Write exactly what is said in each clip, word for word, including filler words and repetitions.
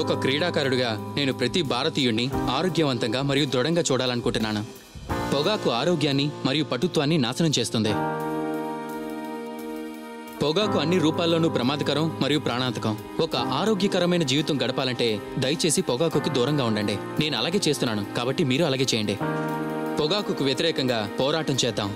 ఒక క్రీడాకారుడిగా నేను ప్రతి భారతీయుడిని ఆరోగ్యవంతంగా మరియు దృఢంగా చూడాలనుకుంటున్నాను. పొగాకు ఆరోగ్యాన్ని మరియు పటుత్వాన్ని నాశనం చేస్తుంది. పొగాకు అన్ని రూపాల్లోనూ ప్రమాదకరం మరియు ప్రాణాంతకం. ఒక ఆరోగ్యకరమైన జీవితం గడపాలంటే దయచేసి పొగాకుకి దూరంగా ఉండండి. నేను అలాగే చేస్తున్నాను, కాబట్టి మీరు అలాగే చేయండి. పొగాకుకు వ్యతిరేకంగా పోరాటం చేద్దాం.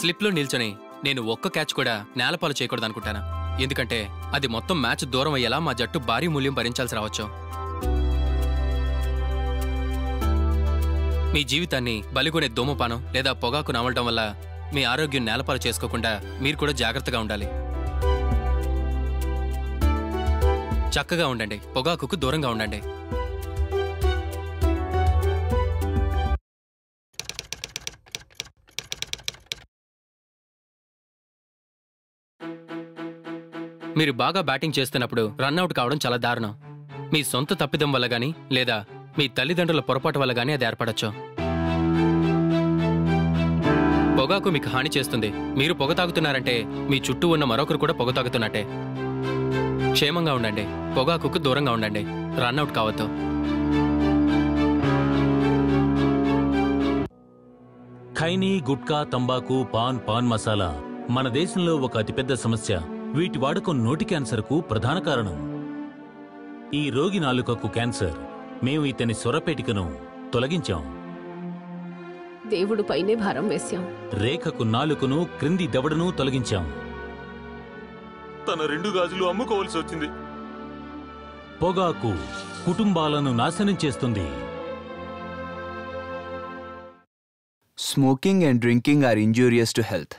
స్లిప్లో నిల్చొని నేను ఒక్క క్యాచ్ కూడా నేలపాలు చేయకూడదు అనుకుంటాను, ఎందుకంటే అది మొత్తం మ్యాచ్ దూరం అయ్యేలా మా జట్టు భారీ మూల్యం భరించాల్సి రావచ్చు. మీ జీవితాన్ని బలిగొనే ధూమపానం లేదా పొగాకు నమలడం వల్ల మీ ఆరోగ్యం నేలపాలు చేసుకోకుండా మీరు కూడా జాగ్రత్తగా ఉండాలి. చక్కగా ఉండండి, పొగాకుకు దూరంగా ఉండండి. మీరు బాగా బ్యాటింగ్ చేస్తున్నప్పుడు రన్అట్ కావడం చాలా దారుణం. మీ సొంత తప్పిదం వల్ల కానీ లేదా మీ తల్లిదండ్రుల పొరపాటు వల్ల కానీ అది ఏర్పడచ్చు. పొగాకు మీకు హాని చేస్తుంది. మీరు పొగ తాగుతున్నారంటే మీ చుట్టూ ఉన్న మరొకరు కూడా పొగ తాగుతున్నట్టే. క్షేమంగా ఉండండి, పొగాకుకు దూరంగా ఉండండి, రన్అట్ కావద్దు. ఖైనీ, గుట్కా, తంబాకు, పాన్, పాన్ మసాలా మన దేశంలో ఒక అతిపెద్ద సమస్య. వీటి వాడకం నోటి క్యాన్సర్కు ప్రధాన కారణం. ఈ రోగి నాలుకకు క్యాన్సర్. మేము ఇతని స్వరపేటికను తొలగించాం. దేవుడు పైనే భారం వేశాం. రేఖకు నాలుకను, క్రింది దవడను తొలగించాం. తన రెండు గాజులు అమ్ముకోవాల్సి వచ్చింది. పొగాకు కుటుంబాలను నాశనం చేస్తుంది. Smoking and drinking are injurious to health.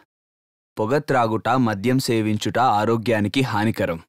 పొగ త్రాగుట, మద్యం సేవించుట ఆరోగ్యానికి హానికరం.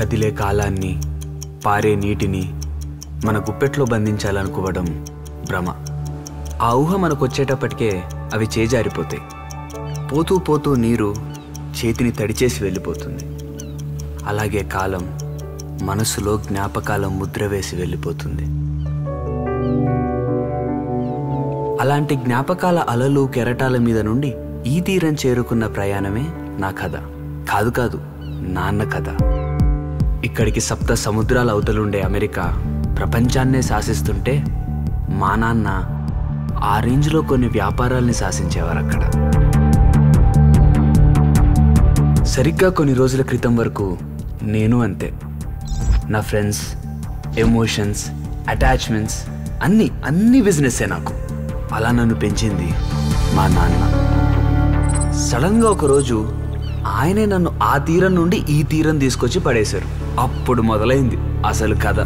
కదిలే కాలాన్ని, పారే నీటిని మన గుప్పెట్లో బంధించాలనుకోవడం భ్రమ. ఆ ఊహ మనకొచ్చేటప్పటికే అవి చేజారిపోతాయి. పోతూ పోతూ నీరు చేతిని తడిచేసి వెళ్ళిపోతుంది. అలాగే కాలం మనసులో జ్ఞాపకాల ముద్ర వేసి వెళ్ళిపోతుంది. అలాంటి జ్ఞాపకాల అలలు కెరటాల మీద నుండి ఈ తీరం చేరుకున్న ప్రయాణమే నా కథ కాదు కాదు నాన్న కథ. ఇక్కడికి సప్త సముద్రాల అవతలుండే అమెరికా ప్రపంచాన్నే శాసిస్తుంటే మా నాన్న ఆ రేంజ్లో కొన్ని వ్యాపారాల్ని శాసించేవారు అక్కడ. సరిగ్గా కొన్ని రోజుల క్రితం వరకు నేను అంతే. నా ఫ్రెండ్స్, ఎమోషన్స్, అటాచ్మెంట్స్ అన్నీ అన్ని బిజినెస్సే నాకు. అలా నన్ను పెంచింది మా నాన్న. సడన్గా ఒకరోజు ఆయనే నన్ను ఆ తీరం నుండి ఈ తీరం తీసుకొచ్చి పడేశారు. అప్పుడు మొదలైంది అసలు కథ.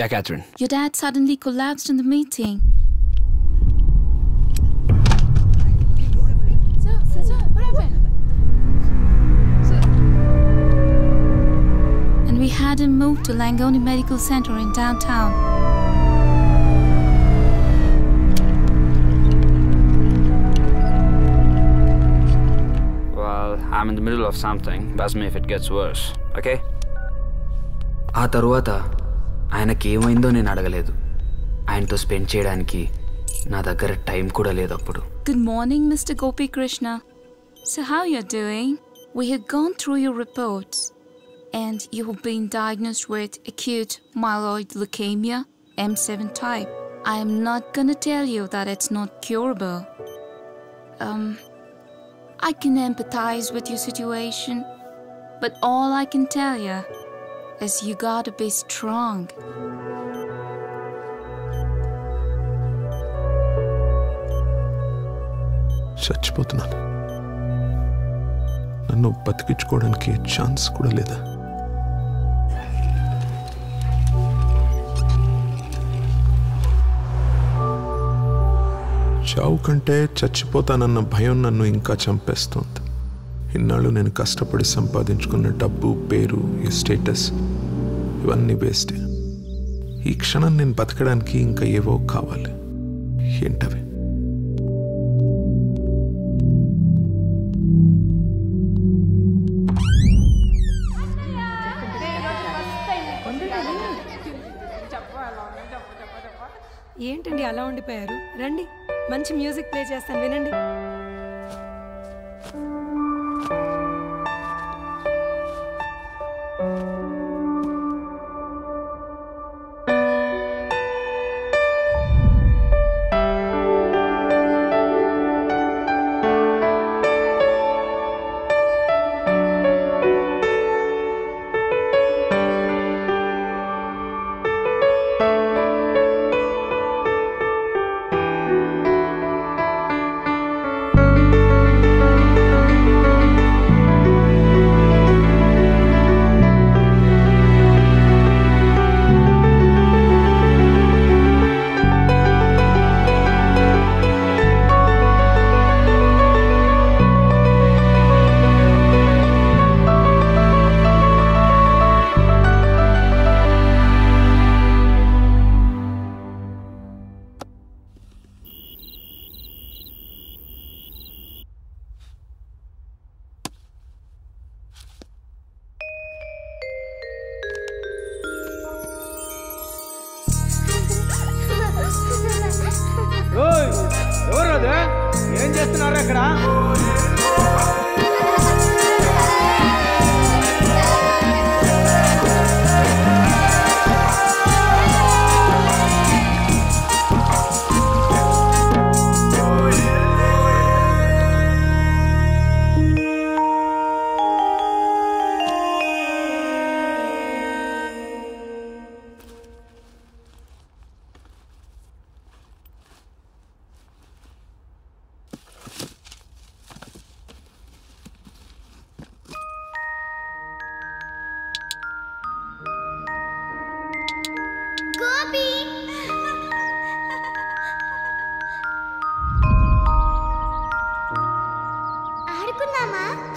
Yeah, Catherine. Your dad suddenly collapsed in the meeting. Sir, sir, sir, what happened? Sir. And we had him moved to Langone Medical Center in downtown. Well, I'm in the middle of something. Buzz me if it gets worse, okay? ఆ తరువాత ఆయనకేమైందో నేను అడగలేదు. ఆయనతో spend చేయడానికి నా దగ్గర time కూడా లేదు అప్పుడు. Good morning mister Gopikrishna. So how you are doing? We have gone through your reports and you have been diagnosed with acute myeloid leukaemia M seven type. I am not going to tell you that it's not curable. Um I can empathize with your situation, but all I can tell you is you gotta be strong. చచ్చిపోతున్నాను. నన్ను బతికించుకోవడానికి chance కూడా లేదా? చావు కంటే చచ్చిపోతానన్న భయం నన్ను ఇంకా చంపేస్తుంది. ఇన్నాళ్ళు నేను కష్టపడి సంపాదించుకున్న డబ్బు, పేరు, ఈ స్టేటస్ ఇవన్నీ వేస్ట్. ఈ క్షణం నేను బతకడానికి ఇంకా ఏవో కావాలి. ఏంటవి? ఏంటండి అలా ఉండిపోయారు? రండి, మంచి మ్యూజిక్ ప్లే చేస్తాను, వినండి.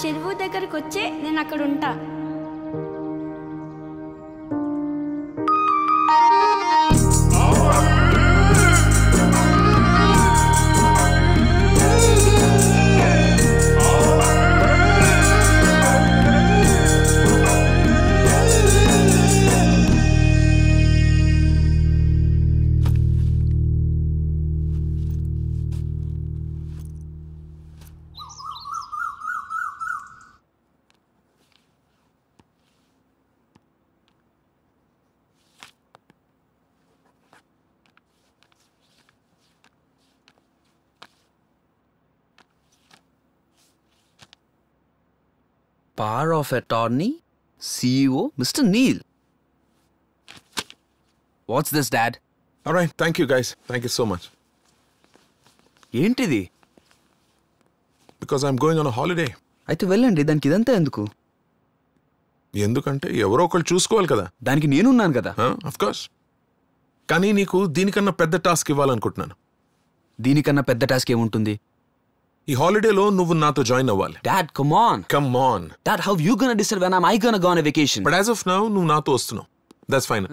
చెరువు దగ్గరకు వచ్చే, నేను అక్కడ ఉంటా. power of attorney, C E O, Mister Neil. What's this, Dad? All right, thank you guys. Thank you so much. Yentidi? Because I'm going on a holiday. Aithe vellandi daniki idantha enduku? Endukante evaro okalu chusukovali kada. Daniki nenu unnanu kada. Of course. Kani neeku dinikanna pedda task ivvalannukuntunanu. Dinikanna pedda task em untundi? Ee holiday lo nuvvu natho join avvali. Dad, come on. Come on. Dad, how you going to decide when am I going to go on a vacation? But as of now, nuvvu natho vastunnam. That's fine.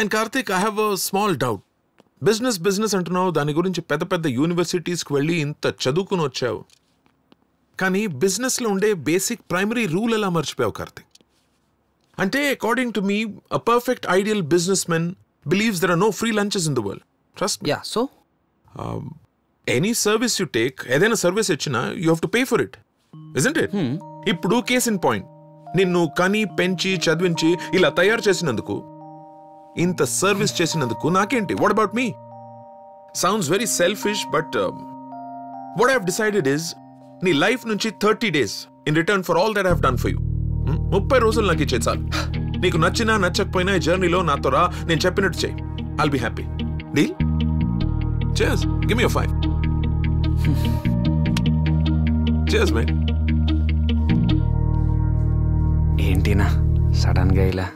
And Karthik, I have a small doubt. Business, business antunnao dani gurinchi pedda pedda universities ku velli inta chadukunu vachavu. కానీ బిజినెస్లో ఉండే basic primary rule ఎలా మర్చిపోయావు కార్తిక్? అంటే according to me, a perfect ideal business men believes there are no free lunches in the world. Trust me. Yeah, so any service you take, ఏదైనా service ఇచ్చినా you have to pay for it, isn't it? ఇప్పుడు case in point, నిన్ను కని పెంచి చదివించి ఇలా తయారు చేసినందుకు, ఇంత సర్వీస్ చేసినందుకు నాకేంటి? What about me? Sounds very selfish, but what I have decided is నీ లైఫ్ నుంచి thirty days in return for all that I have done for you. ముప్పై రోజులు నాకు ఇచ్చే చాలు. నీకు నచ్చినా నచ్చకపోయినా ఈ జర్నీలో నాతో రా, నేను చెప్పినట్టు చేయి. I'll be happy. Deal? Cheers. Give me a five. Cheers man. ఏంటినా సడన్ గా ఇలా?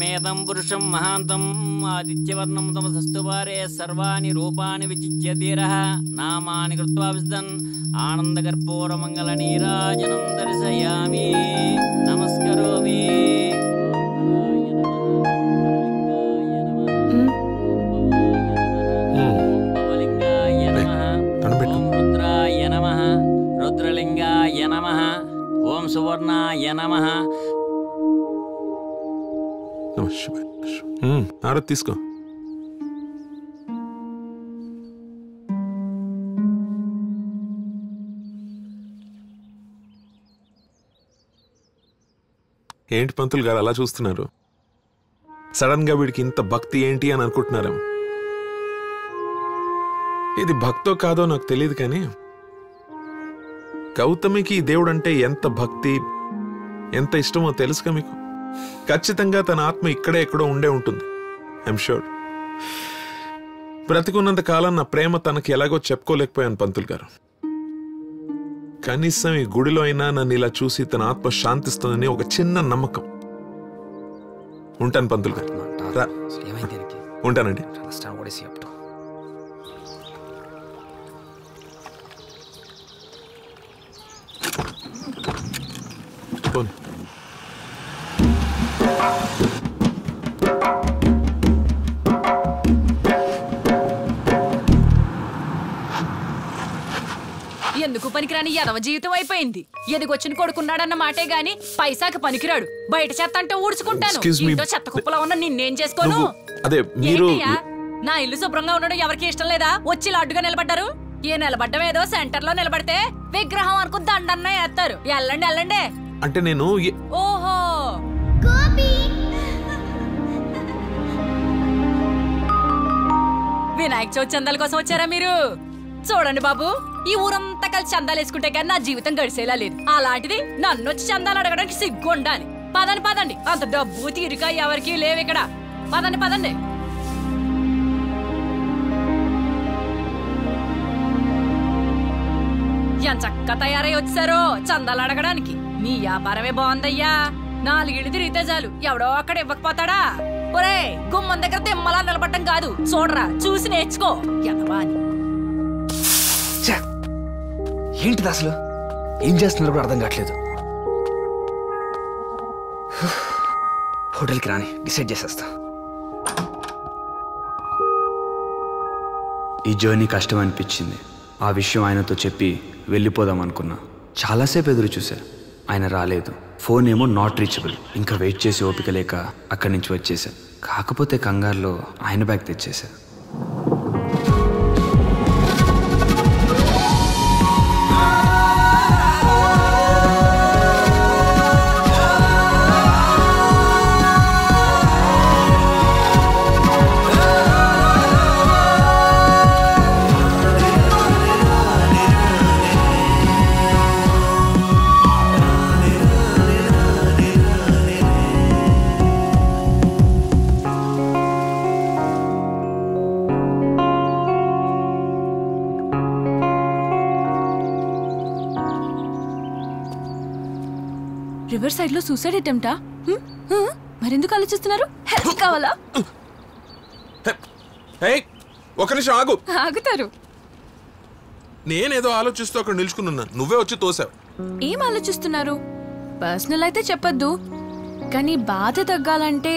మేదం పురుషం మహాంతం ఆదిత్యవర్ణం తమసస్తువారే సర్వాణి రూపాణి విచిత్య ధీర నామాని కృత్వా విస్దన్ ఆనందకర్పూర మంగళ నీరాజనం దర్శయామి నమస్కరోమి. రుద్రాయ నమః రుద్రలింగాయ నమః ఓం సువర్ణాయ నమః. ఆరతి తీసుకో. ఏంటి పంతులు గారు అలా చూస్తున్నారు? సడన్ గా వీడికి ఇంత భక్తి ఏంటి అని అనుకుంటున్నారా? ఇది భక్తో కాదో నాకు తెలియదు, కానీ గౌతమికి దేవుడు అంటే ఎంత భక్తి, ఎంత ఇష్టమో తెలుసుగా మీకు. ఖచ్చితంగా తన ఆత్మ ఇక్కడే ఎక్కడో ఉండే ఉంటుంది, ఐఎమ్ షూర్. బ్రతికున్నంత కాలం నా ప్రేమ తనకి ఎలాగో చెప్పుకోలేకపోయాను పంతులు గారు. కనీసం ఈ గుడిలో అయినా నన్ను ఇలా చూసి తన ఆత్మ శాంతిస్తుందని ఒక చిన్న నమ్మకం. ఉంటాను పంతులు గారు, ఉంటానండి. ఎందుకు పనికిరాని యదవ జీవితం అయిపోయింది. ఎదిగొచ్చిన కొడుకున్నాడన్న మాటే గాని పైసాకి పనికిరాడు. బయట చెత్త అంటే ఊడ్చుకుంటాను, ఇంట్లో చెత్త కుప్పలా ఉన్న నిన్నేం చేసుకోను. నా ఇల్లు శుభ్రంగా ఉండడం ఎవరికి ఇష్టం లేదా? వచ్చి లాడ్డుగా నిలబడ్డారు. ఏ నిలబడ్డం ఏదో సెంటర్ లో నిలబడితే విగ్రహం అనుకు దండన్న వేస్తారు. ఎల్లండి ఎల్లండి అంటే నేను. ఓహో, వినాయక చవితి చందాల కోసం వచ్చారా మీరు? చూడండి బాబు, ఈ ఊరంతా కలిసి చందాలు వేసుకుంటే కానీ నా జీవితం గడిసేలా లేదు. అలాంటిది నన్ను వచ్చి చందాలు అడగడానికి సిగ్గు ఉండాలి. పదండి పదండి, అంత డబ్బు తీరిక ఎవరికి లేవు ఇక్కడ. పదండి పదండి. ఎంత చక్కగా తయారై వచ్చారో చందాలు అడగడానికి. నీ వ్యాపారమే బాగుందయ్యా, నాలుగిళ్ళు తిరిగితే చాలు ఎవడో అక్కడ ఇవ్వకపోతాడా? ఒరే, గుమ్మం దగ్గర తిమ్మలా నిలబడటం కాదు, చూడరా, చూసి నేర్చుకో. ఏంటిది అసలు? ఏం చేస్తున్నారు కూడా అర్థం కావట్లేదు. హోటల్కి రాని డిసైడ్ చేసేస్తా. ఈ జర్నీ కష్టం అనిపించింది. ఆ విషయం ఆయనతో చెప్పి వెళ్ళిపోదాం అనుకున్నా. చాలాసేపు ఎదురు చూశా, ఆయన రాలేదు. ఫోన్ ఏమో నాట్ రీచబుల్. ఇంకా వెయిట్ చేసి ఓపిక లేక అక్కడి నుంచి వచ్చేసాను. కాకపోతే కంగారులో ఆయన బ్యాగ్ తెచ్చేశాను. రివర్ సైడ్ లో సూసైడ్ అటెంప్టా? మరెందుకు ఆలోచిస్తున్నారు? హెల్ప్ కావాలా? ఒక నిమిషం ఆగు. ఆగుతారు. నేనేదో ఆలోచిస్తూ అక్కడ నిల్చుకున్నాను, నువ్వే వచ్చి తోసావు. ఏం ఆలోచిస్తున్నారు? పర్సనల్ అయితే చెప్పద్దు, కానీ బాధ తగ్గాలంటే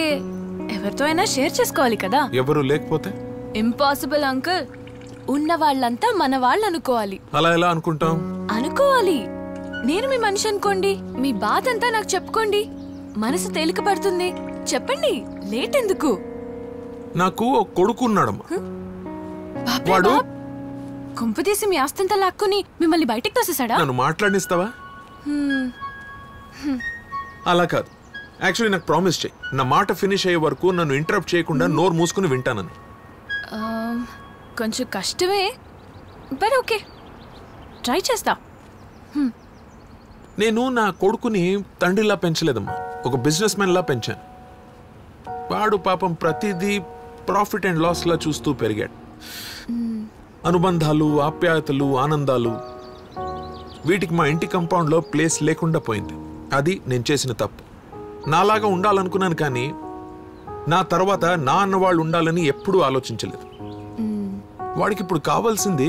ఎవరితో అయినా షేర్ చేసుకోవాలి కదా. ఎవరు లేకపోతే ఇంపాసిబుల్ అంకుల్. ఉన్న వాళ్ళంతా మన వాళ్ళు అనుకోవాలి. అలా ఎలా అనుకుంటాం? అనుకోవాలి. నేను మీ మనిషి అనుకోండి, మీ బాధ అంతా నాకు చెప్పుకోండి, మనసు తేలిక పడుతుంది. చెప్పండి, లేట్ ఎందుకు? నాకు కొడుకున్నాడు, కొంపు తీసి మీ ఆస్తంతా లాక్కుని మిమ్మల్ని బయటకు తోసేసాడా? నన్ను మాట్లాడిస్తావా? అలా కాదు, యాక్చువల్లీ నాకు ప్రామిస్ చేయి, నా మాట ఫినిష్ అయ్యే వరకు నన్ను ఇంటరప్ట్ చేయకుండా నోరు మూసుకుని వింటానని. కొంచెం కష్టమే, బట్ ఓకే, ట్రై చేస్తా. నేను నా కొడుకుని తండ్రిలా పెంచలేదమ్మా, ఒక బిజినెస్ మ్యాన్లా పెంచాను. వాడు పాపం ప్రతిదీ ప్రాఫిట్ అండ్ లాస్లా చూస్తూ పెరిగాడు. అనుబంధాలు, ఆప్యాయతలు, ఆనందాలు, వీటికి మా ఇంటి కంపౌండ్లో ప్లేస్ లేకుండా పోయింది. అది నేను చేసిన తప్పు. నాలాగా ఉండాలనుకున్నాను, కానీ నా తర్వాత నా అన్నవాళ్ళు ఉండాలని ఎప్పుడూ ఆలోచించలేదు. వాడికి ఇప్పుడు కావాల్సింది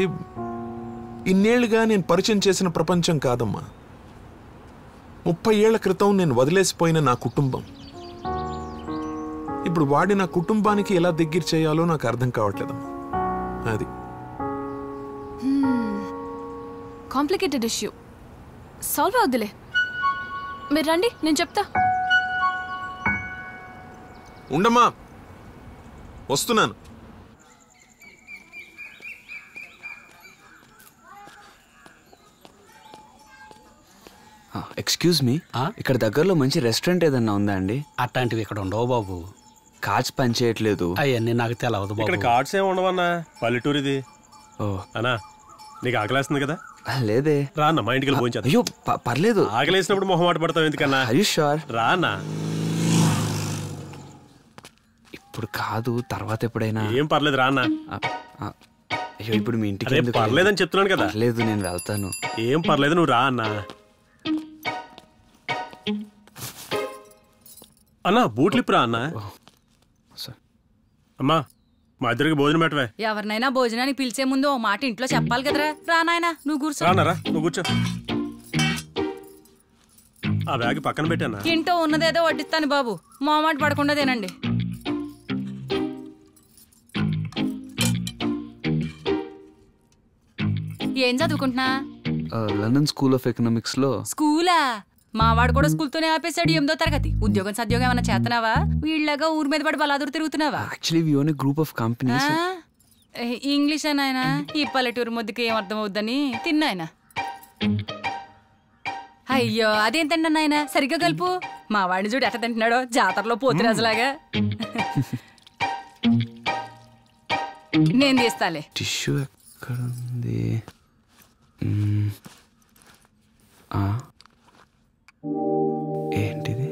ఇన్నేళ్లుగా నేను పరిచయం చేసిన ప్రపంచం కాదమ్మా, ముప్పై ఏళ్ల క్రితం నేను వదిలేసిపోయిన నా కుటుంబం. ఇప్పుడు వాడి నా కుటుంబానికి ఎలా దగ్గర చేయాలో నాకు అర్థం కావట్లేదమ్మా. అది కాంప్లికేటెడ్ ఇష్యూ, సాల్వ్ అవుద్దిలే. మీరు రండి, నేను చెప్తా. ఉండమ్మా, వస్తున్నాను. ఎక్స్క్యూజ్ మీ, ఇక్కడ దగ్గరలో మంచి రెస్టారెంట్ ఏదన్నా ఉందా అండి? అట్లాంటివి ఇక్కడ ఉండవు బాబు, కార్డ్స్ పని చేయట్లేదు. అవన్నీ నాకు తెలవదు బాబు. ఇక్కడ కార్డ్స్ ఏమి ఉండవన్నా, పల్లెటూరు ఇది. ఓ అన్నా, నీకు ఆకలేస్తుంది కదా? లేదే, రాన్న మా ఇంటికి పోయించా. అయ్యో పర్లేదు, ఆకలేసినప్పుడు మొహమాట పడతావు ఎందుకన్నా? అయ్యో షూర్, రానా. ఇప్పుడు కాదు, తర్వాత ఎప్పుడైనా. ఏం పర్లేదు రానా. అయ్యో ఇప్పుడు మీ ఇంటికి పర్లేదని చెప్తున్నాను కదా. లేదు నేను వెళ్తాను. ఏం పర్లేదు, నువ్వు రా అన్నా. అన్నా బూట్లు ఇప్పురా అన్నా. అమ్మా మా ఇద్దరికి భోజనం పెట్టవే. ఎవరినైనా భోజనానికి పిలిచే ముందు ఓ మాట ఇంట్లో చెప్పాలి కదరా. రా నాయనా, నువ్వు కూర్చో. రానారా, నువ్వు కూర్చో. ఆ బ్యాగ్ పక్కన పెట్టానా? ఇంట్లో ఉన్నదేదో వడ్డిస్తాను బాబు, మామాట పడకుండా తినండి. ఏం చదువుకుంటున్నా? లండన్ స్కూల్ ఆఫ్ ఎకనామిక్స్ లో. స్కూలా? మావాడు కూడా స్కూల్ తోనే ఆపేశాడు, ఎనిమిదో తరగతి. ఉద్యోగం సద్యోగం ఏమైనా చేస్తున్నావా? వీళ్ళగా ఊరి మీద పడి బలాదురు తిరుగుతున్నావా? ఇంగ్లీష్ ఆయన ఈ పల్లెటూరు ముద్దుకి ఏం అర్థం అవుద్దని తిన్నాయన. అయ్యో అదేంటండి నాయన, సరిగ్గా కలుపు. మా వాడిని చూడు ఎట్ట తింటున్నాడో, జాతరలో పోతురాజులాగా. నేను తీస్తాలే. టిష్యూ ఎక్కడ ఉంది? ఏంటిది?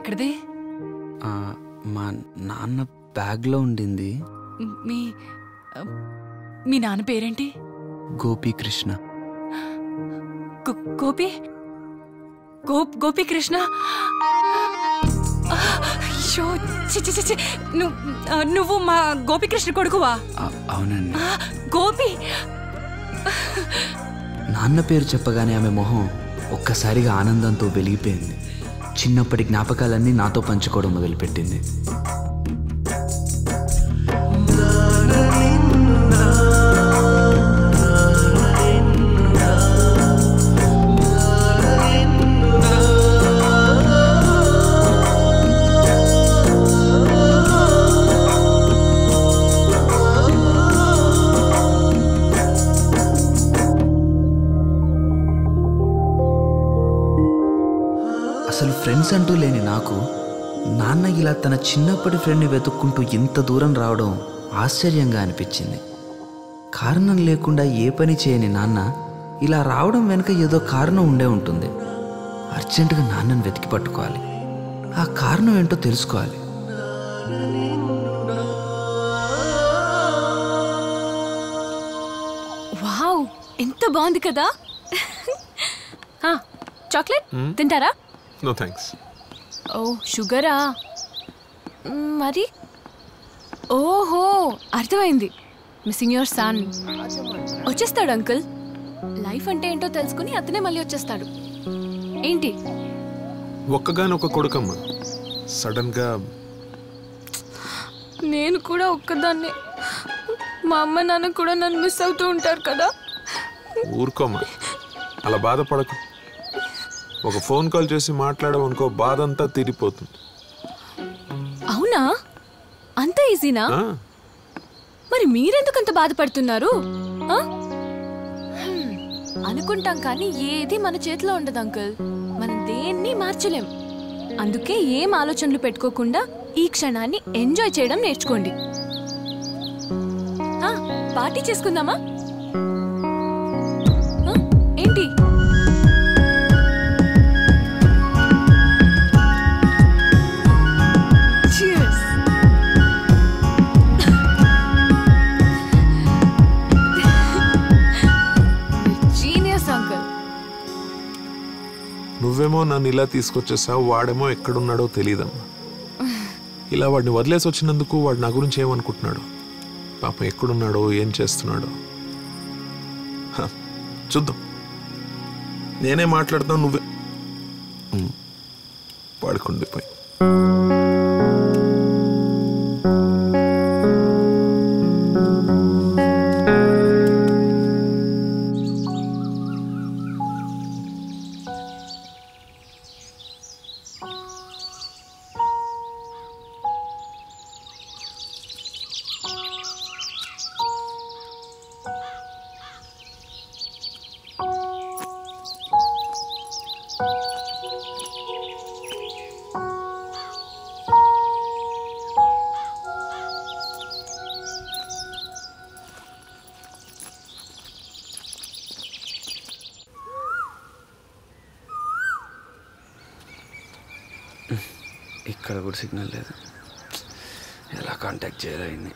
ఎక్కడిది? మా నాన్న బ్యాగ్లో ఉండింది. మీ మీ నాన్న పేరేంటి? గోపీకృష్ణ. గోపి గోపీకృష్ణ నువ్వు మా గోపీకృష్ణ కొడుకువా? అవునండి. గోపి నాన్న పేరు చెప్పగానే ఆమె మొహం ఒక్కసారిగా ఆనందంతో వెలిగిపోయింది. చిన్నప్పటి జ్ఞాపకాలన్నీ నాతో పంచుకోవడం మొదలుపెట్టింది. అసలు ఫ్రెండ్స్ అంటూ లేని నాకు నాన్న ఇలా తన చిన్నప్పటి ఫ్రెండ్ని వెతుక్కుంటూ ఇంత దూరం రావడం ఆశ్చర్యంగా అనిపించింది. కారణం లేకుండా ఏ పని చేయని నాన్న ఇలా రావడం వెనుక ఏదో కారణం ఉండే ఉంటుంది. అర్జెంటుగా నాన్నని వెతికి పట్టుకోవాలి, ఆ కారణం ఏంటో తెలుసుకోవాలి. వావ్, ఎంత బాగుంది కదా! చాక్లెట్ తింటారా? No thanks. Oh, షుగరా? మరి ఓహో, అర్థమైంది. Missing your son. వచ్చేస్తాడు అంకుల్. లైఫ్ అంటే ఏంటో తెలుసుకుని అతనే మళ్ళీ వచ్చేస్తాడు. ఏంటి ఒక్కగానొక్క కొడుకమ్మ, సడన్ గా నేను కూడా ఒక్కదాన్నే. మా అమ్మ నాన్న కూడా నన్ను మిస్ అవుతూ ఉంటారు కదా. ఊరుకోమ్మా, అలా బాధపడకు. ఒక ఫోన్ కాల్ చేసి మాట్లాడడం అనుకో, బాధ అంతా తీరిపోతుంది. అవునా? అంత ఈజీనా? మరి మీరెందుకు అంత బాధపడుతున్నారు? అనుకుంటాం కానీ ఏది మన చేతిలో ఉండదు అంకుల్. మనం దేన్ని మార్చలేం. అందుకే ఏం ఆలోచనలు పెట్టుకోకుండా ఈ క్షణాన్ని ఎంజాయ్ చేయడం నేర్చుకోండి. పార్టీ చేసుకుందామా? ఏంటి నువ్వేమో నన్ను ఇలా తీసుకొచ్చేసావు, వాడేమో ఎక్కడున్నాడో తెలియదమ్మా. ఇలా వాడిని వదిలేసి వచ్చినందుకు వాడు నా గురించి ఏమనుకుంటున్నాడు? పాపం ఎక్కడున్నాడో, ఏం చేస్తున్నాడో చూద్దాం. నేనే మాట్లాడుతాను, నువ్వే పడుకుండిపోయి. ఇక్కడ కూడా సిగ్నల్ లేదు. ఎలా కాంటాక్ట్ చేయలేని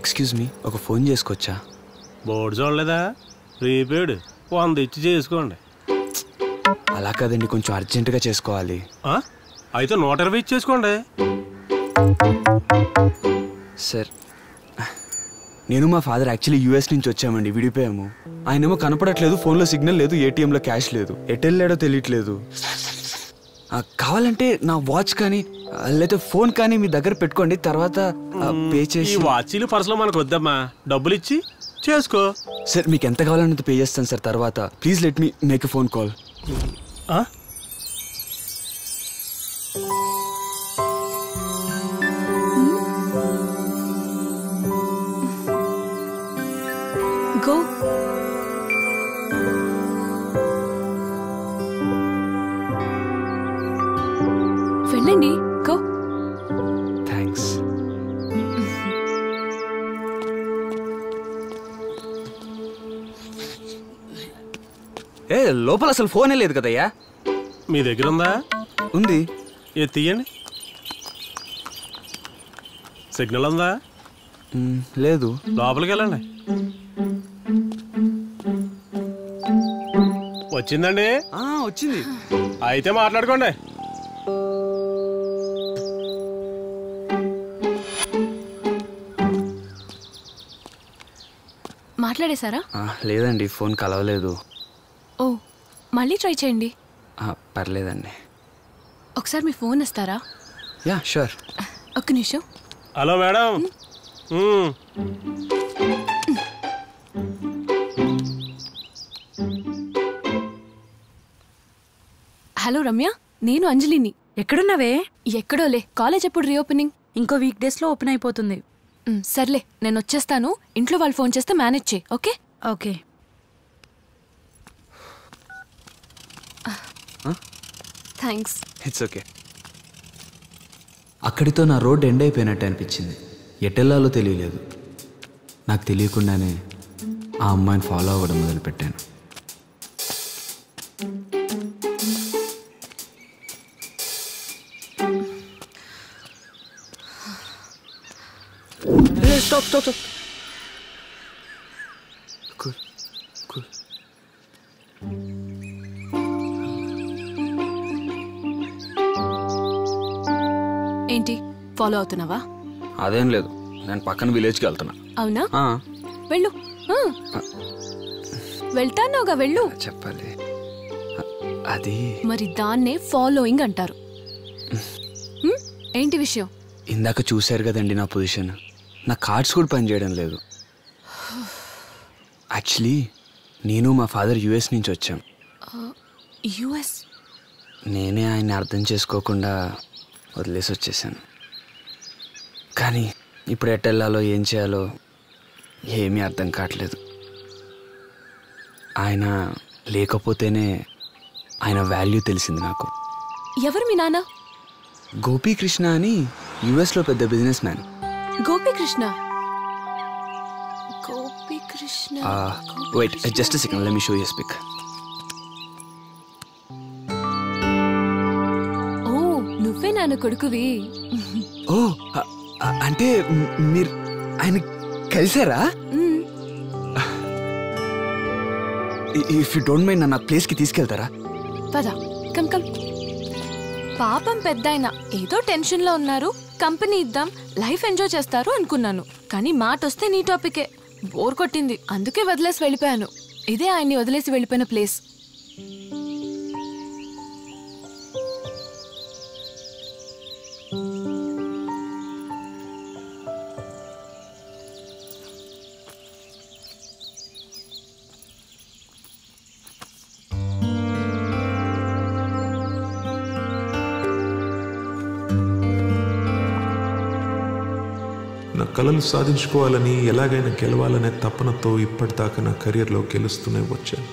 ఎక్స్క్యూజ్ మీ, ఒక ఫోన్ చేసుకోవచ్చా? బోర్డు చూడలేదా? ప్రీపెయిడ్ వంద ఇచ్చి చేసుకోండి. అలా కాదండి, కొంచెం అర్జెంటుగా చేసుకోవాలి. అయితే నూట ఇరవై ఇచ్చి చేసుకోండి. సార్, నేను మా ఫాదర్ యాక్చువల్లీ యూఎస్ నుంచి వచ్చామండి, విడిపోయాము. ఆయనేమో కనపడట్లేదు, ఫోన్లో సిగ్నల్ లేదు, ఏటీఎంలో క్యాష్ లేదు, ఎటెళ్ళాడో తెలియట్లేదు. కావాలంటే నా వాచ్ కానీ లేకపోతే ఫోన్ కానీ మీ దగ్గర పెట్టుకోండి, తర్వాత పే చేసి. వాచీలు పర్సులో మనకు వద్దమ్మా, డబ్బులు ఇచ్చి చేసుకో. సార్, మీకు ఎంత కావాలన్నది పే చేస్తాను సార్ తర్వాత. Please let me make a phone call. వెళ్ళండి. థ్యాంక్స్. ఏ లోపల అసలు ఫోనే లేదు కదయ్యా. మీ దగ్గర ఉందా? ఉంది. ఏ తీయండి. సిగ్నల్ ఉందా? లేదు. లోపలికి వెళ్ళండి. వచ్చిందండి? వచ్చింది. అయితే మాట్లాడుకోండి. మాట్లాడేశారా? లేదండి, ఫోన్ కలవలేదు. ఓ, మళ్ళీ ట్రై చేయండి. పర్లేదండి. ఒకసారి మీ ఫోన్ ఇస్తారా? Yeah sure. ఒక్క నిమిషం. Hello madam. హలో రమ్య, నేను అంజలిని. ఎక్కడున్నావే? ఎక్కడోలే, కాలేజ్ ఎప్పుడు రీఓపెనింగ్? ఇంకో వీక్ డేస్లో ఓపెన్ అయిపోతుంది. సర్లే, నేను వచ్చేస్తాను. ఇంట్లో వాళ్ళు ఫోన్ చేస్తే మేనేజ్ చేయి. Okay okay. Thanks. It's okay. అక్కడితో నా రోడ్ ఎండ్ అయిపోయినట్టు అనిపించింది. ఎటెళ్ళాలో తెలియలేదు. నాకు తెలియకుండానే ఆ అమ్మాయిని ఫాలో అవ్వడం మొదలుపెట్టాను. Stop stop stop. ఏంటి ఫాలో అవుతున్నావా? అదేం లేదు, నేను పక్కన విలేజ్కి వెళ్తున్నా. అవునా? వెళ్ళు. వెళ్తానోగా, వెళ్ళు. చెప్పాలి అది. మరి దాన్నే ఫాలోయింగ్ అంటారు. ఏంటి విషయం? ఇందాక చూశారు కదండి నా పొజిషన్. నా కార్డ్స్ కూడా పనిచేయడం లేదు. యాక్చువల్లీ నేను మా ఫాదర్ యూఎస్ నుంచి వచ్చాం. యూఎస్? నేనే ఆయన్ని అర్థం చేసుకోకుండా వదిలేసి వచ్చేసాను. కానీ ఇప్పుడు ఎట్టెళ్ళాలో ఏం చేయాలో ఏమీ అర్థం కావట్లేదు. ఆయన లేకపోతేనే ఆయన వాల్యూ తెలిసింది నాకు. ఎవరు మీ నాన్న? గోపీకృష్ణ అని యూఎస్లో పెద్ద business man. Gopikrishna? Gopikrishna wait just a second, let me show you speak. కొడుకువి? ఓ, అంటే మీరు ఆయన కలిసారా? ఇఫ్ యూ డోంట్ మైండ్ నన్ను ఆ ప్లేస్ కి తీసుకెళ్తారా? పద. Come come. పాపం పెద్దాయన ఏదో టెన్షన్ లో ఉన్నారు. కంపెనీ ఇద్దాం, లైఫ్ ఎంజాయ్ చేస్తారు అనుకున్నాను. కానీ మాట వస్తే నీ టాపికే. బోర్ కొట్టింది, అందుకే వదిలేసి వెళ్ళిపోయాను. ఇదే ఆయన్ని వదిలేసి వెళ్ళిపోయిన ప్లేస్. కళలు సాధించుకోవాలని, ఎలాగైనా గెలవాలనే తపనతో ఇప్పటిదాకా నా కెరీర్లో గెలుస్తూనే వచ్చాను.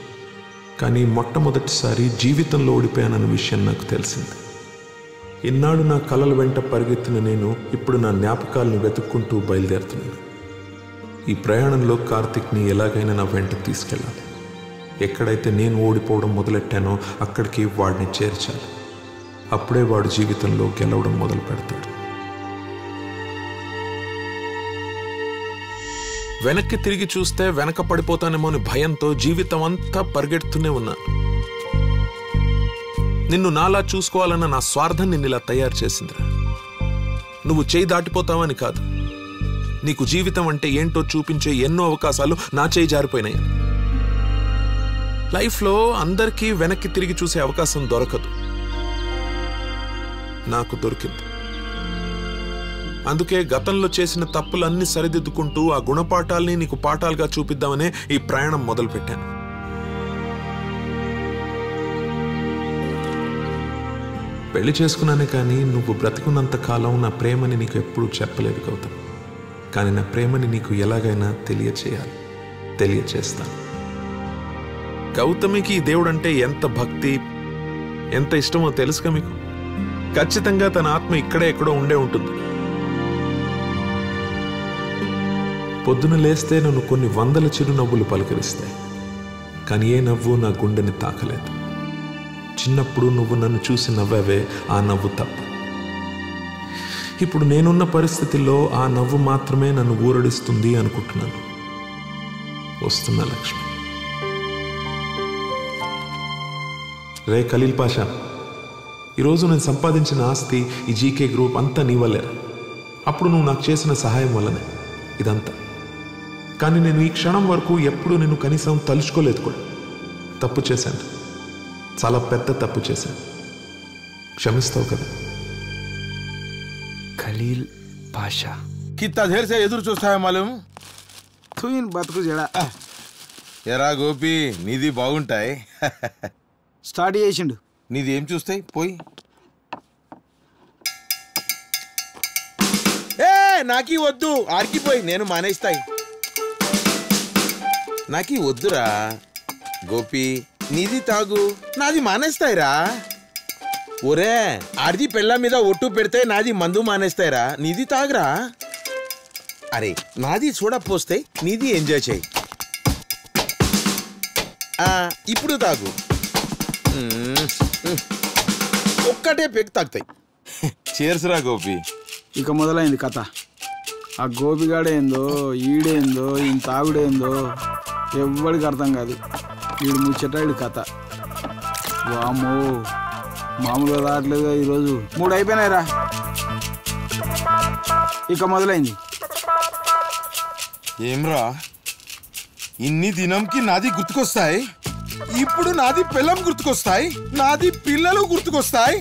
కానీ మొట్టమొదటిసారి జీవితంలో ఓడిపోయానన్న విషయం నాకు తెలిసింది. ఇన్నాడు నా కళల వెంట పరిగెత్తిన నేను ఇప్పుడు నా జ్ఞాపకాలను వెతుక్కుంటూ బయలుదేరుతున్నాను. ఈ ప్రయాణంలో కార్తిక్ని ఎలాగైనా నా వెంట తీసుకెళ్ళాలి. ఎక్కడైతే నేను ఓడిపోవడం మొదలెట్టానో అక్కడికి వాడిని చేర్చాలి. అప్పుడే వాడు జీవితంలో గెలవడం మొదలు పెడతాడు. వెనక్కి తిరిగి చూస్తే వెనక పడిపోతానేమో అని భయంతో జీవితం అంతా పరిగెడుతూనే ఉన్నా. నిన్ను నాలా చూసుకోవాలన్న నా స్వార్థం నిన్ను ఇలా తయారు చేసిందిరా. నువ్వు చేయి దాటిపోతావని కాదు, నీకు జీవితం అంటే ఏంటో చూపించే ఎన్నో అవకాశాలు నా చేయి జారిపోయినాయి. లైఫ్లో అందరికీ వెనక్కి తిరిగి చూసే అవకాశం దొరకదు, నాకు దొరికింది. అందుకే గతంలో చేసిన తప్పులన్నీ సరిదిద్దుకుంటూ ఆ గుణపాఠాలని నీకు పాఠాలుగా చూపిద్దామనే ఈ ప్రయాణం మొదలుపెట్టాను. పెళ్లి చేసుకున్నానే కానీ నువ్వు బ్రతికున్నంత కాలం నా ప్రేమని నీకు ఎప్పుడూ చెప్పలేదు గౌతమ్. కానీ నా ప్రేమని నీకు ఎలాగైనా తెలియచేయాలి, తెలియచేస్తాను. గౌతమికి దేవుడంటే ఎంత భక్తి, ఎంత ఇష్టమో తెలుసుగా మీకు. ఖచ్చితంగా తన ఆత్మ ఇక్కడే ఎక్కడో ఉండే ఉంటుంది. పొద్దున లేస్తే నన్ను కొన్ని వందల చిరునవ్వులు పలకరిస్తాయి. కానీ ఏ నవ్వు నా గుండెని తాకలేదు. చిన్నప్పుడు నువ్వు నన్ను చూసి నవ్వావే, ఆ నవ్వు తప్పు. ఇప్పుడు నేనున్న పరిస్థితుల్లో ఆ నవ్వు మాత్రమే నన్ను ఊరడిస్తుంది అనుకుంటున్నాను. వస్తున్నా లక్ష్మి. రే ఖలీల్ పాషా, ఈరోజు నేను సంపాదించిన ఆస్తి ఈ జీకే గ్రూప్ అంతా నీ వల్లేరా? అప్పుడు నువ్వు నాకు చేసిన సహాయం వల్లనే ఇదంతా. కానీ నేను ఈ క్షణం వరకు ఎప్పుడూ నేను కనీసం తలుచుకోలేదు కూడా. తప్పు చేశాను, చాలా పెద్ద తప్పు చేశాను. క్షమిస్తావు కదా? ఖలీల్ పాషా కిత్తా ధైర్య సే ఎదురు చూస్తావా మాలూం? తూయిన్ బతుకు జడా. ఎరా గోపి, నీది బాగుంటాయి. స్టార్ట్ చేసిండు. నీది ఏం చూస్తాయి? పోయి ఏ నాకీ వద్దు, ఆర్కి పోయి, నేను మానేస్తాయి. నాకీ వద్దురా గోపి, నీది తాగు, నాది మానేస్తాయిరా. ఒరే, ఆర్ది పెళ్ళ మీద ఒట్టు పెడితే నాది మందు మానేస్తాయిరా. నీది తాగురా. అరే, నాది చూడపోస్తే నీది ఎంజాయ్ చేయి. ఇప్పుడు తాగు, ఒక్కటే పెక్ తాగుతాయి. చేర్సరా గోపి. ఇక మొదలైంది కథ. ఆ గోపిగాడేందో, ఈడేందో, ఈయన తాగుడేందో ఎవ్వడికి అర్థం కాదు. వీడు ముచ్చేటాడు కథ. వామో, మామూలుగా రావట్లేదు ఈరోజు. మూడు అయిపోయినాయిరా. ఇక మొదలైంది. ఏమ్రా, ఇన్ని దినంకి నాది గుర్తుకొస్తాయి, ఇప్పుడు నాది పిల్లం గుర్తుకొస్తాయి, నాది పిల్లలు గుర్తుకొస్తాయి.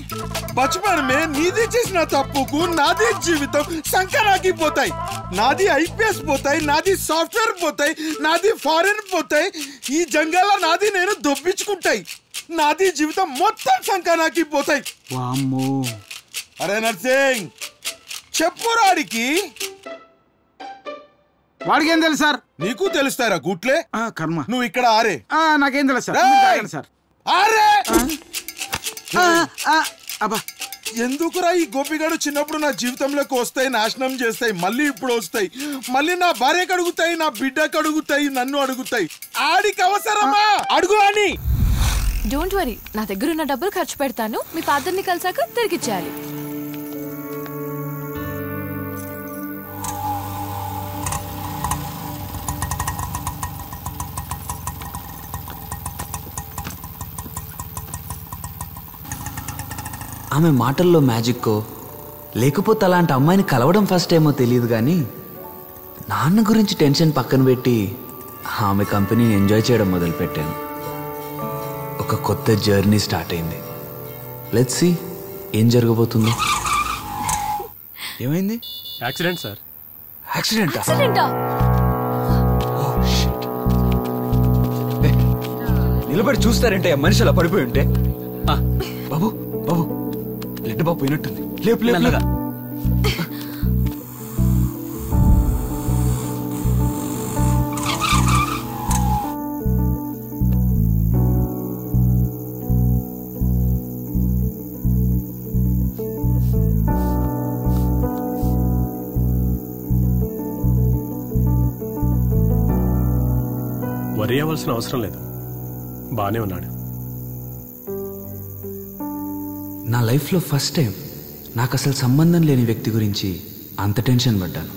బచ్పనమే నీది చేసిన తప్పుకు నాది జీవితం సంకరాకిపోతాయి. నాది ఐపీఎస్ పోతాయి, నాది సాఫ్ట్వేర్ పోతాయి, నాది ఫారెన్ పోతాయి. ఈ జంగల్లో నాది నేను దొబ్బించుకుంటాయి. నాది జీవితం మొత్తం సంకరాకిపోతాయి. వామ్మో, అరే నర్సింగ్, చెప్పురాడికి వాడికేం తెలుసు సార్? నీకు తెలుస్తారా గుట్లే కర్మ. నువ్వు ఇక్కడ ఆరే. నాకేం తెలుసు సార్? ఎందుకురా ఈ గోపిగాడు చిన్నప్పుడు నా జీవితంలోకి వస్తాయి, నాశనం చేస్తాయి, మళ్ళీ ఇప్పుడు వస్తాయి, మళ్ళీ నా భార్యకు అడుగుతాయి, నా బిడ్డకు అడుగుతాయి, నన్ను అడుగుతాయి. ఆడికి అవసరమా? అడుగు అని. డోంట్ వరీ, నా దగ్గర ఉన్న డబ్బులు ఖర్చు పెడతాను. మీ ఫాదర్ని కలిసాక తిరిగిచ్చేయాలి. ఆమె మాటల్లో మ్యాజిక్కో లేకపోతే అలాంటి అమ్మాయిని కలవడం ఫస్ట్ ఏమో తెలియదు, కానీ నాన్న గురించి టెన్షన్ పక్కన పెట్టి ఆమె కంపెనీని ఎంజాయ్ చేయడం మొదలుపెట్టాను. ఒక కొత్త జర్నీ స్టార్ట్ అయింది. లెట్స్ సీ ఏం జరగబోతుందో. ఏమైంది? Accident sir. యాక్సిడెంటా? నిలబడి చూస్తారంటే మనిషి అలా పడిపోయి ఉంటే. బాబు బాబు, బ్లడ్ బాబు పోయినట్టుంది. లేపు లేపుగా. వరి అవ్వాల్సిన అవసరం లేదు, బానే ఉన్నాడు. నా లైఫ్లో ఫస్ట్ టైం నాకు అసలు సంబంధం లేని వ్యక్తి గురించి అంత టెన్షన్ పడ్డాను.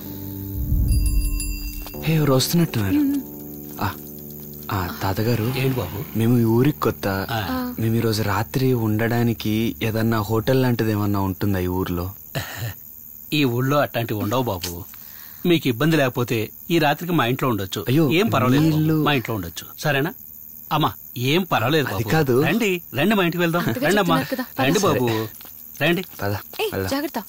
హే, ఎవరు వస్తున్నట్టున్నారు? తాతగారు. ఏంటి బాబు? మేము ఈ ఊరికి కొత్త. మేము ఈరోజు రాత్రి ఉండడానికి ఏదన్నా హోటల్ లాంటిది ఏమన్నా ఉంటుందా ఈ ఊర్లో? ఈ ఊళ్ళో అట్లాంటివి ఉండవు బాబు. మీకు ఇబ్బంది లేకపోతే ఈ రాత్రికి మా ఇంట్లో ఉండొచ్చు. అయ్యో ఏం పర్వాలేదు, మా ఇంట్లో ఉండొచ్చు. సరేనా అమ్మా? ఏం పర్వాలేదు బాబు. కాదు, రండి రండి, మా ఇంటికి వెళ్దాం. రండి అమ్మా, రండి బాబు, రండి. జాగ్రత్త.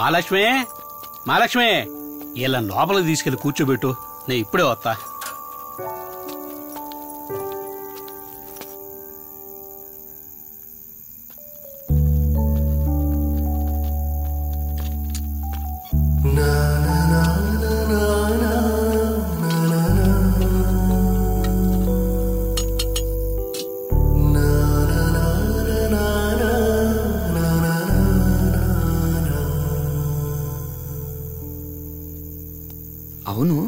మహాలక్ష్మి, మహాలక్ష్మి, ఇలా లోపలికి తీసుకెళ్లి కూర్చోబెట్టు. నేను ఇప్పుడే వస్తా. అవును,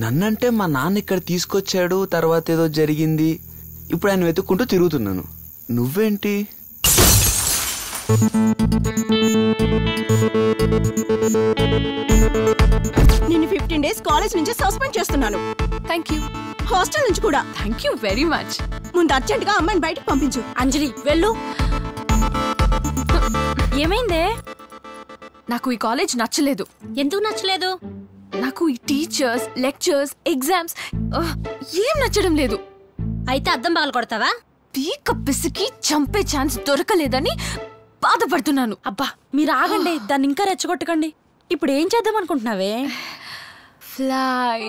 నన్నంటే మా నాన్న ఇక్కడ తీసుకొచ్చాడు, తర్వాత ఏదో జరిగింది, ఇప్పుడు ఆయన వెతుక్కుంటూ తిరుగుతున్నాను, నువ్వేంటి? నిన్ను ఫిఫ్టీన్ డేస్ కాలేజ్ నుంచి సస్పెండ్ చేస్తున్నాను. Thank you. హాస్టల్ నుంచి కూడా. Thank you very much. ముందు అర్జెంట్ గా అమ్మాయిని బయటకు పంపించు. అంజలి వెళ్ళు. ఏమైందే? నాకు ఈ కాలేజ్ నచ్చలేదు. ఎందుకు నచ్చలేదు? నాకు ఈ టీచర్స్, లెక్చర్స్, ఎగ్జామ్స్ ఏం నచ్చడం లేదు. అయితే అద్దం పగల కొడతావా? పీక పిసికి చంపే ఛాన్స్ దొరకలేదని బాధపడుతున్నాను. అబ్బా మీరు ఆగండి, దాన్ని ఇంకా రెచ్చగొట్టకండి. ఇప్పుడు ఏం చేద్దాం అనుకుంటున్నావే? ఫ్లై.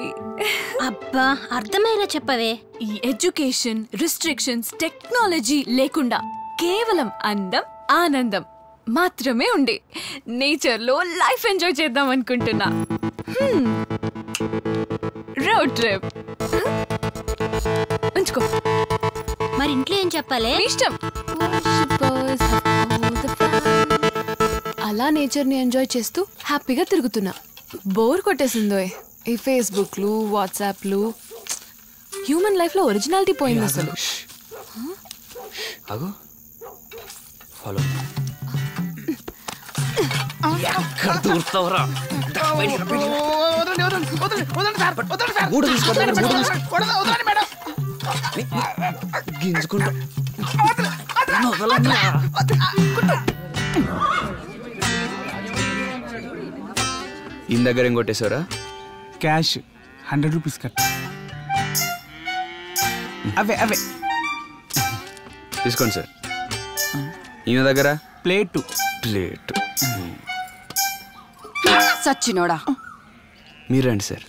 అబ్బా అర్థమైనా చెప్పవే. ఈ ఎడ్యుకేషన్ రిస్ట్రిక్షన్స్, టెక్నాలజీ లేకుండా కేవలం అందం, ఆనందం మాత్రమే ఉండే నేచర్లో లైఫ్ ఎంజాయ్ చేద్దాం అనుకుంటున్నా. Road trip. ఉంచుకో. మరి ఇంట్లో ఏం చెప్పాలి? ఇష్టం. అలా నేచర్ని ఎంజాయ్ చేస్తూ హ్యాపీగా తిరుగుతున్నా. బోర్ కొట్టేసిందో ఈ ఫేస్బుక్లు, వాట్సాప్లు. హ్యూమన్ లైఫ్లో ఒరిజినాలిటీ పోయింది అసలు. ఇందగ్గర ఏం కొట్టేశారా? Cash hundred rupees cut. అవే అవే తీసుకోండి సార్. ఈయన దగ్గర ప్లేట్ ప్లేట్ సచ్చినోడా. మీరండి సార్.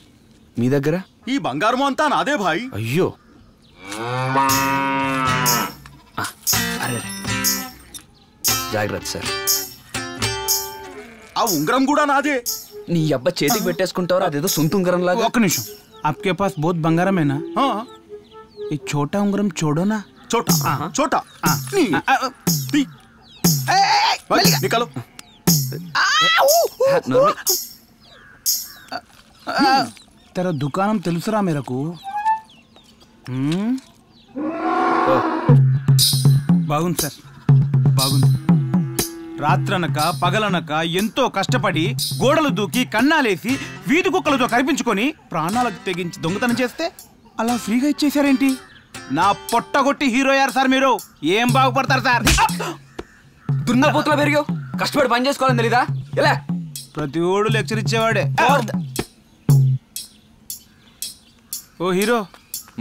మీ దగ్గర ఈ బంగారం అంతా నాదే భాయ్. అయ్యో అరే జాగ్రత్త సార్. ఆ ఉంగరం కూడా నాదే. నీ అబ్బా చేతికి పెట్టేసుకుంటావరా, అదేదో సొంత ఉంగరం లాగా. ఒక్క నిమిషం. ఆప్కే పాస్ బోత్ బంగారమేనా? ఈ చోటా ఉంగరం చూడోనా? చోటా చోటా నికలో. तेरा दुकान తెలుసురా మేరకు? బాగుంది సార్, బాగుంది. రాత్రనక పగలనక ఎంతో కష్టపడి గోడలు దూకి కన్నాలేసి వీధి కుక్కలతో కనిపించుకొని ప్రాణాలకు తెగించి దొంగతనం చేస్తే అలా ఫ్రీగా ఇచ్చేసారేంటి? నా పొట్టగొట్టి హీరో యారు సార్ మీరు. ఏం బాగుపడతారు సార్? దున్నపోతులా పెరిగావు, కష్టపడి పని చేసుకోవాలని తెలీదా? ఎలా ప్రతి ఓడు లెక్చర్ ఇచ్చేవాడే. ఓ హీరో,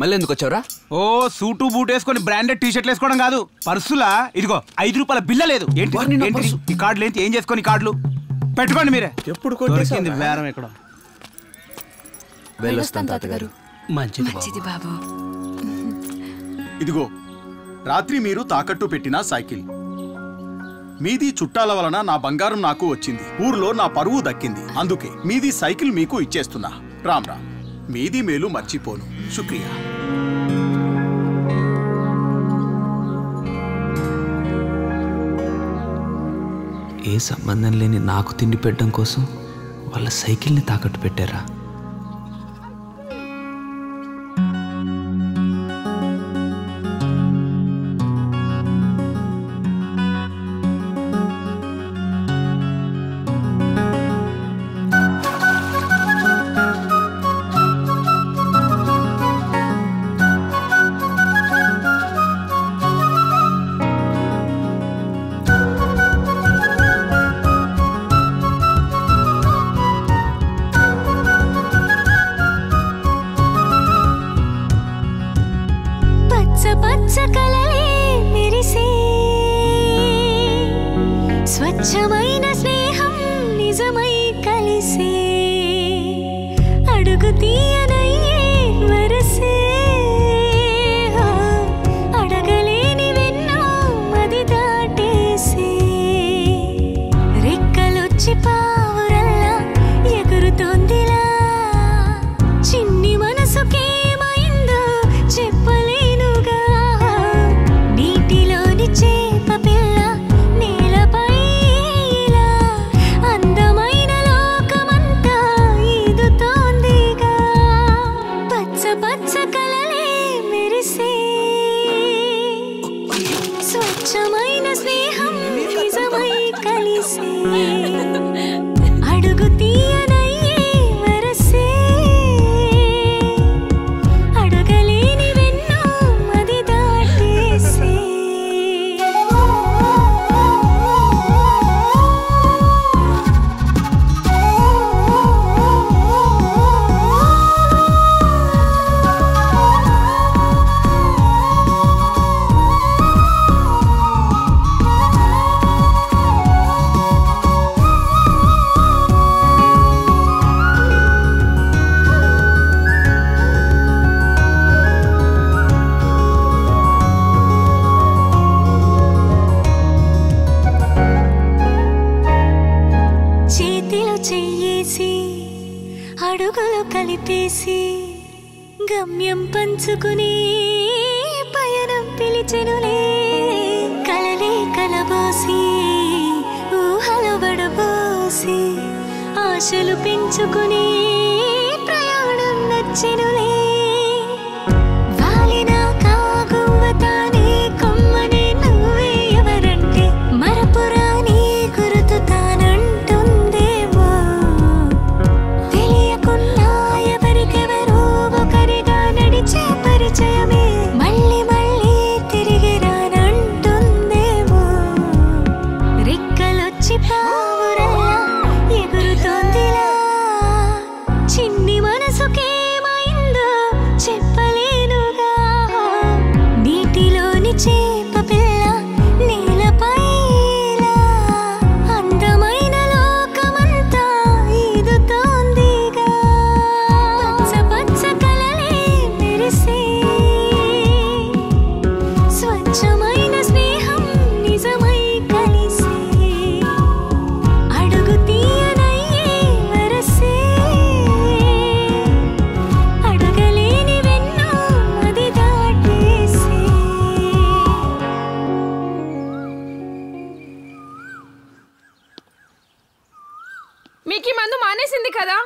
మళ్ళీ ఎందుకు వచ్చావురా? ఓ సూటు బూట్ వేసుకొని బ్రాండెడ్ టీ షర్ట్లు వేసుకోవడం కాదు, పర్సులా ఇదిగో ఐదు రూపాయల బిల్ల లేదు. ఏంటి ఈ కార్డులు? ఏంటి ఏం చేసుకొని కార్డులు? పెట్టుకోండి మీరే. ఎప్పుడు కొట్టేసింది బేరం ఇక్కడ? వెళ్ళొస్తాను తాతగారు. మంచిది బాబు. ఇదిగో రాత్రి మీరు తాకట్టు పెట్టిన సైకిల్ మీది. చుట్టాల వలన నా బంగారం నాకు వచ్చింది, ఊర్లో నా పరువు దక్కింది. అందుకే మీది సైకిల్ మీకు ఇచ్చేస్తున్నా. రామ్ రామ్. మీది మేలు మర్చిపోను. శుక్రియా. ఏ సంబంధం లేని నాకు తిండి పెట్టడం కోసం వాళ్ళ సైకిల్ని తాకట్టు పెట్టారా?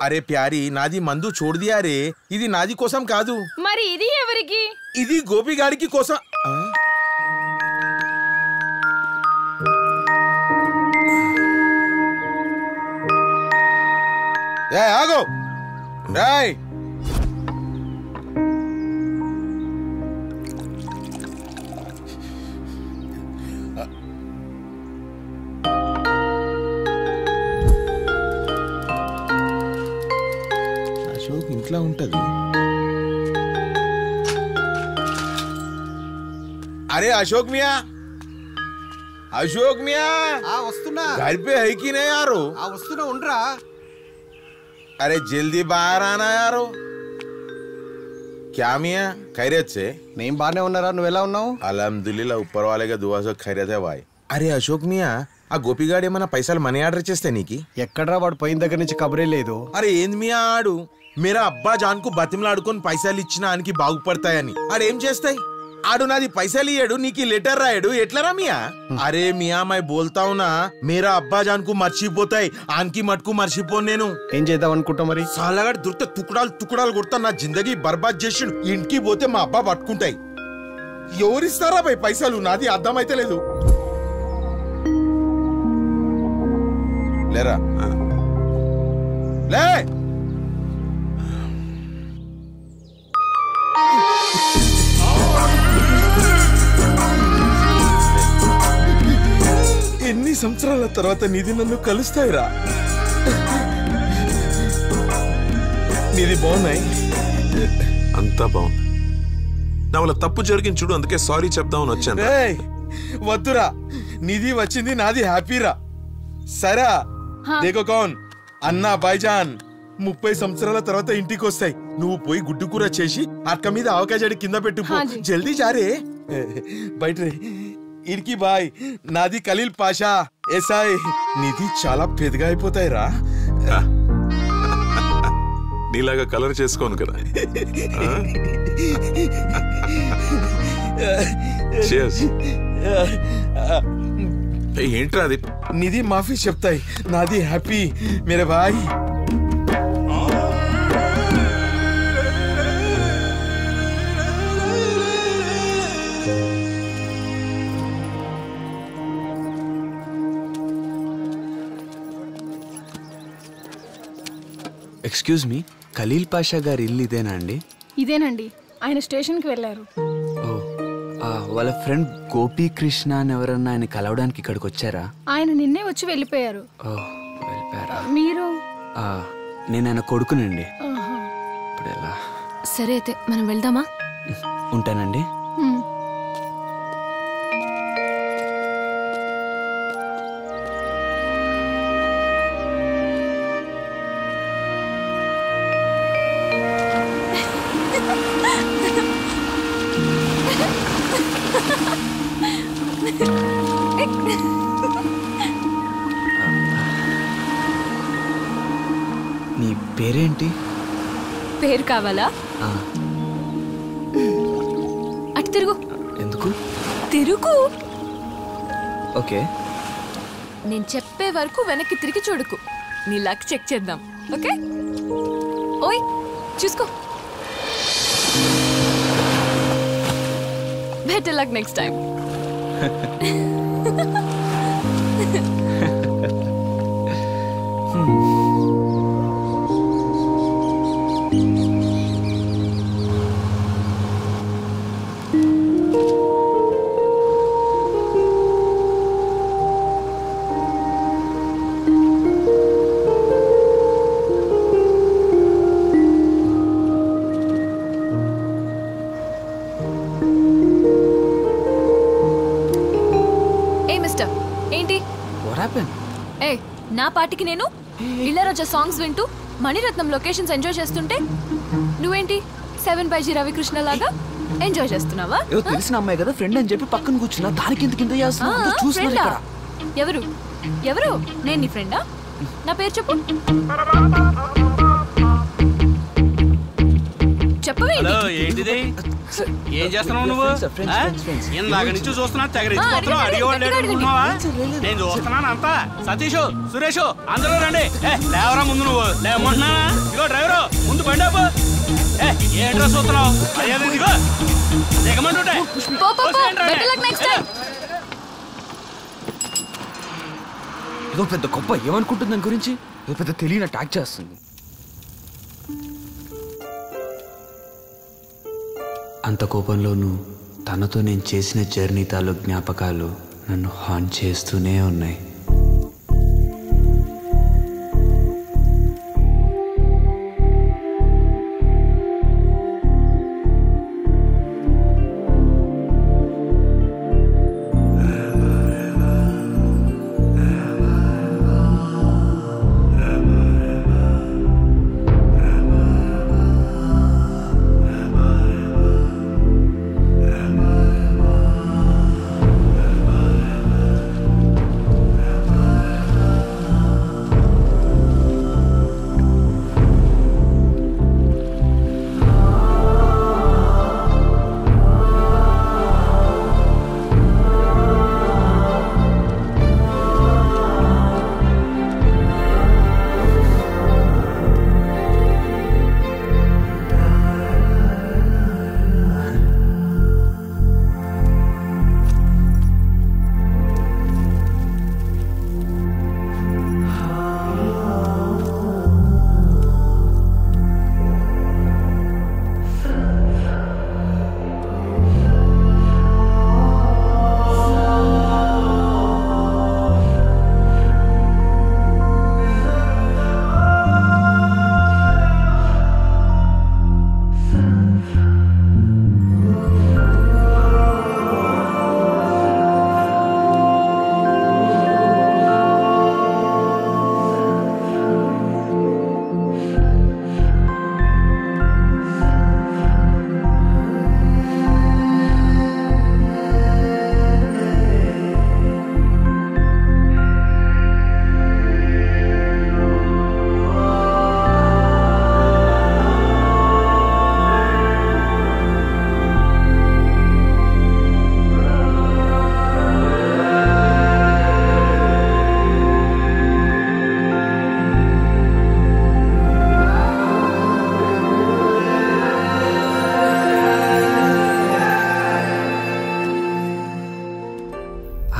అరే ప్యారి, నాది మందు చూడది. అరే ఇది నాది కోసం కాదు, మరి ఇది ఎవరికి? ఇది గోపి గారికి కోసం. ఆగో రాయ్, ఇంట్లో ఉంటది. అరే అశోక్ మియా, అశోక్ మియా వస్తున్నా. గడిపే హైకినే యారు, వస్తున్నా ఉండరా. అరే జల్దీ బాగా ఆనా యారు. క్యా మియా ఖైరత్ సే? నేను బాగానే ఉన్నారా, నువ్వు ఎలా ఉన్నావు? అల్హమ్దులిల్లా, ఉప్పర్ వాళ్ళగా దువాసో ఖైరతే బాయ్. అరే అశోక్ మియా, ఆ గోపిగాడు ఏమన్నా పైసలు మనీ ఆర్డర్ చేస్తే నీకు? ఎక్కడరా, వాడు పోయిన దగ్గర నుంచి కబరే లేదు. అరే ఏంది మియా, ఆడు మేరా అబ్బా జాన్కు బతిమలాడుకొని పైసలు ఇచ్చినా ఆయనకి బాగుపడతాయని. ఆడేం చేస్తాయి? ఆడు నాది పైసలు ఇయ్యాడు, నీకు లెటర్ రాయడు, ఎట్లరా మియా? అరే మియా మై బోల్తావునా, మేరా అబ్బా జాన్కు మర్చిపోతాయి, ఆయనకి మటుకు మర్చిపోను. నేను ఏం చేద్దాం అనుకుంటా మరి? సాలగాడు దొరికితే తుకుడాలు తుకుడాలు కొడతా, నా జిందగీ బర్బాద్ చేసి ఇంటికి పోతే మా అబ్బా పట్టుకుంటాయి. ఎవరిస్తారా భయ్ పైసలు? నాది అర్థమైతే లేదు. లేరా లే, ఎన్ని సంవత్సరాల తర్వాత నిధి నన్ను కలుస్తాయిరా. నిధి బాగున్నాయి, అంతా బాగుంది. నా వల్ల తప్పు జరిగింది చూడు, అందుకే సారీ చెప్దామని వచ్చాను. వద్దురా, నిధి వచ్చింది నాది హ్యాపీరా. సరే దేకో కౌన్ అన్నా బాయ్జాన్ ముప్పై సంవత్సరాల తర్వాత ఇంటికి వస్తాయి. నువ్వు పోయి గుడ్డు కూర చేసి అక్క మీద ఆవకాయ కింద పెట్టుకో. జల్దీ జారే బయట ఇడికి బాయ్. నాది ఖలీల్ పాషా ఎస్ఐ. నిధి చాలా పెద్దగా అయిపోతాయి రా. నీలాగా కలర్ చేసుకోను కదా. ఏంట్రా అది? నిధి మాఫీ చెప్తాయి, నాది హ్యాపీ మేరే boy. Excuse me, Khaleel Pasha గారి ఇల్లు ఇదేనా అండి? ఇదేనండి, ఆయన స్టేషన్కి వెళ్ళారు. ఓ, వాళ్ళ ఫ్రెండ్ గోపీ కృష్ణ అని ఎవరన్నా ఆయన కలవడానికి ఇక్కడికి వచ్చారా? ఆయన నిన్నే వచ్చి వెళ్ళిపోయారు. ఓ, వెళ్ళిపోయారా? మీరు? నేను ఆయన కొడుకునండి. ఇప్పుడు ఎలా? సరే అయితే మనం వెళ్దామా? ఉంటానండి. నీ పేరేంటి? పేరు కావాలా? అటు తిరుగు. ఎందుకు తిరుగు? ఓకే, నేను చెప్పే వరకు వెనక్కి తిరిగి చూడకు. నీ లక్ చెక్ చేద్దాం. ఓకే, ఓయ్ చూసుకో. Better luck next time. నా పాటికి నేను ఇళ్ళరాజా సాంగ్స్ వింటూ మణిరత్నం లొకేషన్స్ ఎంజాయ్ చేస్తుంటే నువ్వేంటి సెవెన్ బై జీ రవికృష్ణ లాగా ఎంజాయ్ చేస్తున్నావా? తెలిసిన అమ్మాయి కదా, ఫ్రెండ్ అని చెప్పి పక్కన కూర్చున్నా. దానికి ఎవరు ఎవరు? నేను నీ ఫ్రెండా? నా పేరు చెప్పు. ఏదో పెద్ద గొప్ప ఏమనుకుంటుంది దాని గురించి, ఏదో పెద్ద తెలియని అటాక్ చేస్తుంది. అంత కోపంలోనూ తనతో నేను చేసిన జర్నీ తాలో జ్ఞాపకాలు నన్ను హాన్ చేస్తూనే ఉన్నాయి.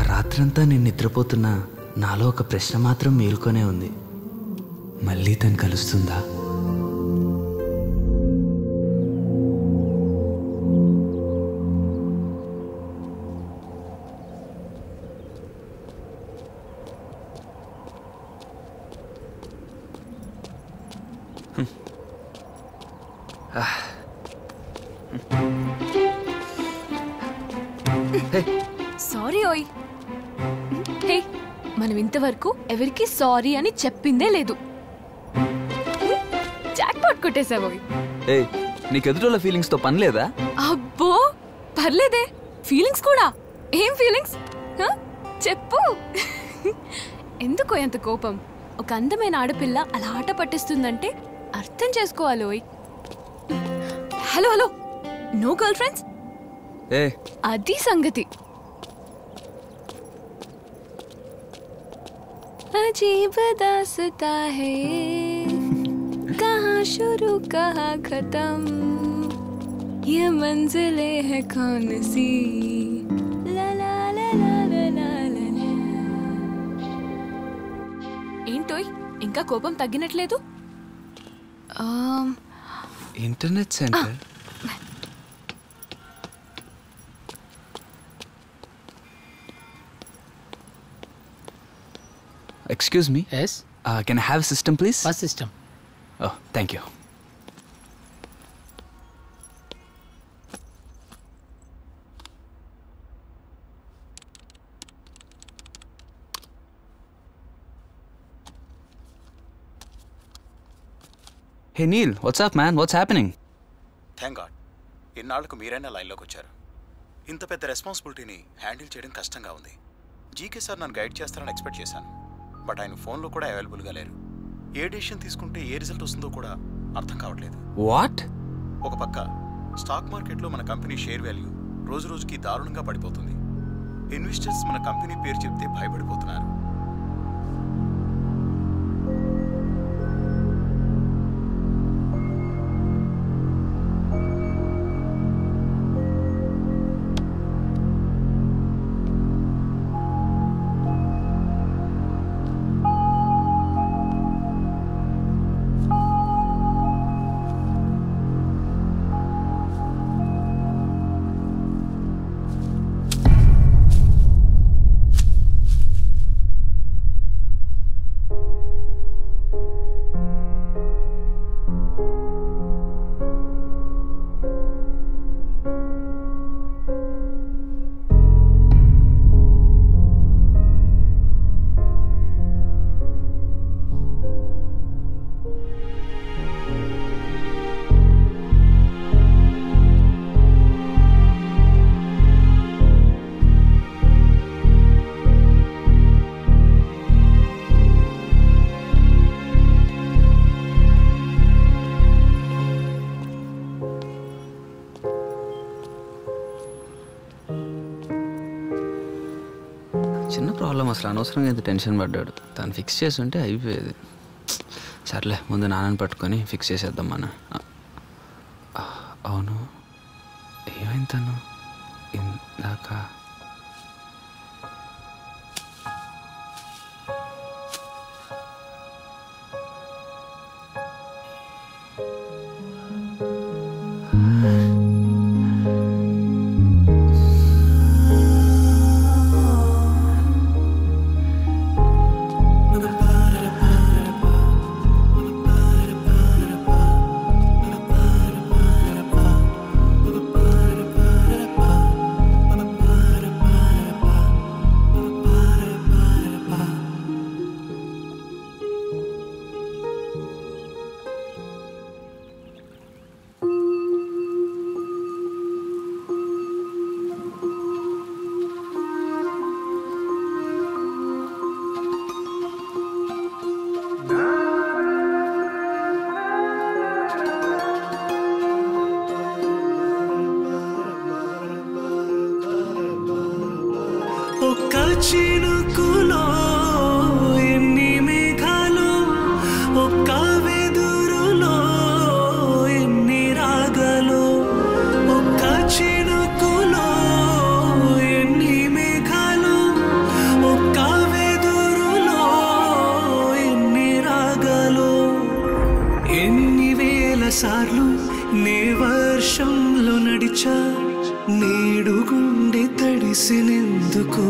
రాత్రంతా నేను నిద్రపోతున్నా, నాలో ఒక ప్రశ్న మాత్రం మేల్కొనే ఉంది. మళ్ళీ తను కలుస్తుందా? Hm. Ah. Hm. Hey. Sorry, oi. Hey, manam intavaraku everiki sorry ani cheppinde ledu. Jackpot kottesava oi. Hey, nik edutola feelings tho panleda? Abbo, parlede. Feelings kuda? Em feelings? Ha? Cheppu. Enduko anta kopam? Oka andamaina aadapilla ala aata pattistundante artham chesukovali oi. Hello, hello. No girlfriends? Hey. Adi Sangati. अजीब दास्ता है कहाँ शुरू कहाँ खत्म ये मंजिले है कौन सी ला ला ला ला ला ला ला ఏంటో ఇంకా కోపం తగ్గినట్లేదు internet centre Excuse me. Yes. Uh, can I have a system, please? What system? Oh, thank you. Hey Neil, what's up, man? What's happening? Thank God. ఇన్నాళ్ళకు మీరైనా లైన్లోకి వచ్చారు. ఇంత పెద్ద రెస్పాన్సిబిలిటీని హ్యాండిల్ చేయడం కష్టంగా ఉంది. జీకే సార్ నన్ను గైడ్ చేస్తారని ఎక్స్పెక్ట్ చేశాను. బట్ ఆయన ఫోన్లో కూడా అవైలబుల్గా లేరు. ఏ డిసిషన్ తీసుకుంటే ఏ రిజల్ట్ వస్తుందో కూడా అర్థం కావట్లేదు. వాట్? ఒక పక్క స్టాక్ మార్కెట్లో మన కంపెనీ షేర్ వాల్యూ రోజు రోజుకి దారుణంగా పడిపోతుంది. ఇన్వెస్టర్స్ మన కంపెనీ పేరు చెప్తే భయపడిపోతున్నారు. చిన్న ప్రాబ్లం, అసలు అనవసరంగా అయితే టెన్షన్ పడ్డాడు. తను ఫిక్స్ చేసి ఉంటే అయిపోయేది. సర్లే ముందు నాన్నని పట్టుకొని ఫిక్స్ చేసేద్దాం మన. అవును, ఏమైంది తను ఇందాక? నేడు గుండె తడిసినందుకు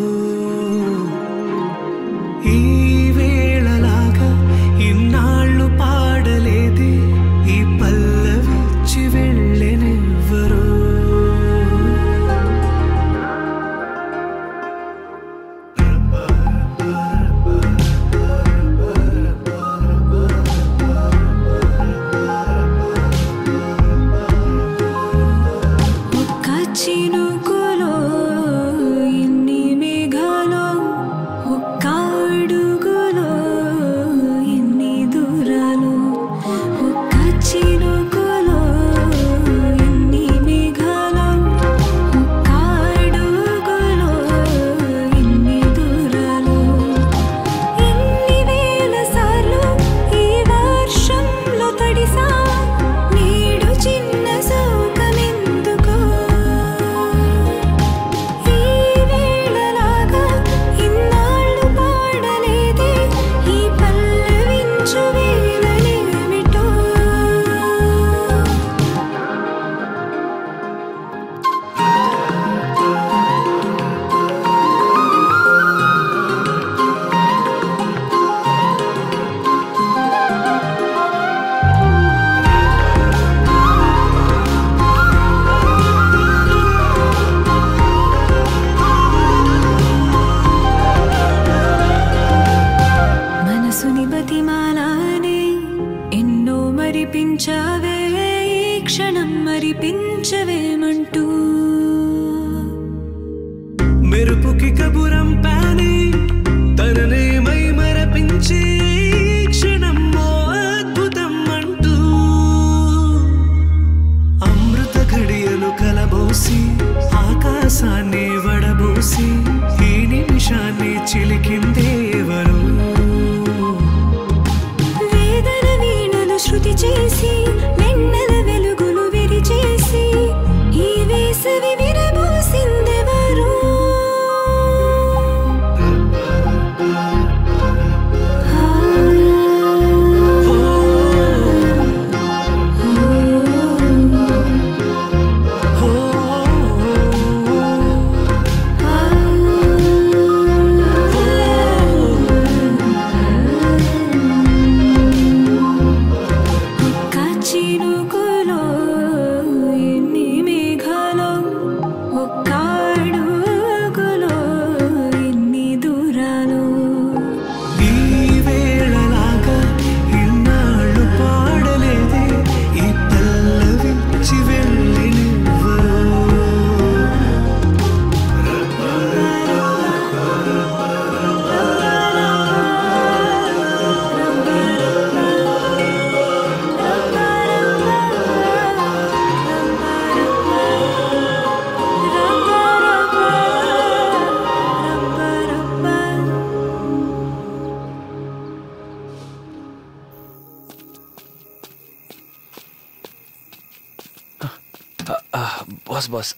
బాస్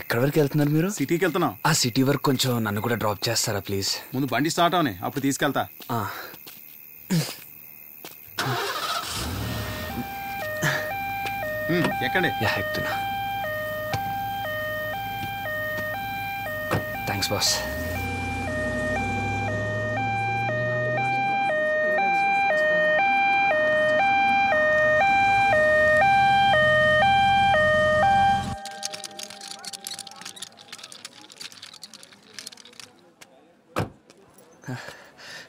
ఎక్కడి వరకు వెళ్తున్నారు మీరు? సిటీకి వెళ్తున్నాం. ఆ సిటీ వరకు కొంచెం నన్ను కూడా డ్రాప్ చేస్తారా ప్లీజ్? ముందు బండి స్టార్ట్ అవనే అప్పుడు తీసుకెళ్తా. ఎక్కడే ఎక్కుతున్నా. Thanks boss.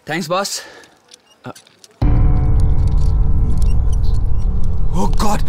Thanks, boss. Uh. Oh God!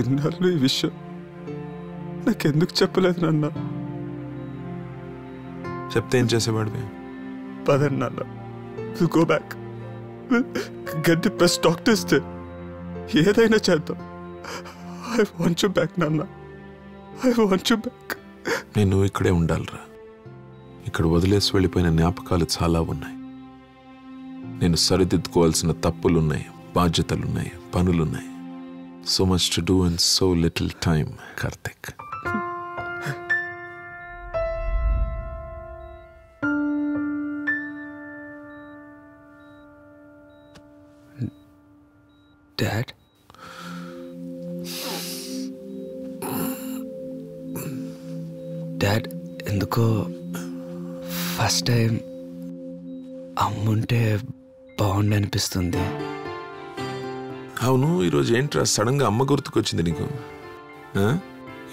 ఇన్నాళ్ళు ఈ విషయం నాకెందుకు చెప్పలేదు నాన్న? చెప్తే ఏం చేసేవాడివి? పదండి నాన్న, will go back, get the best doctors they, ఏదైనా చేద్దాం. ఐ వాంట్ యు బ్యాక్ నాన్న, ఐ వాంట్ యు బ్యాక్. నేను ఇక్కడే ఉండాలిరా. ఇక్కడ వదిలేసి వెళ్ళిపోయిన జ్ఞాపకాలు చాలా ఉన్నాయి. నేను సరిదిద్దుకోవాల్సిన తప్పులున్నాయి, బాధ్యతలున్నాయి, పనులున్నాయి. So much to do in so little time, Karthik. Dad? Dad, enduko first time ammunte bond anipistundi. అవును, ఈరోజు ఏంట్రా సడన్గా అమ్మ గుర్తుకొచ్చింది నీకు?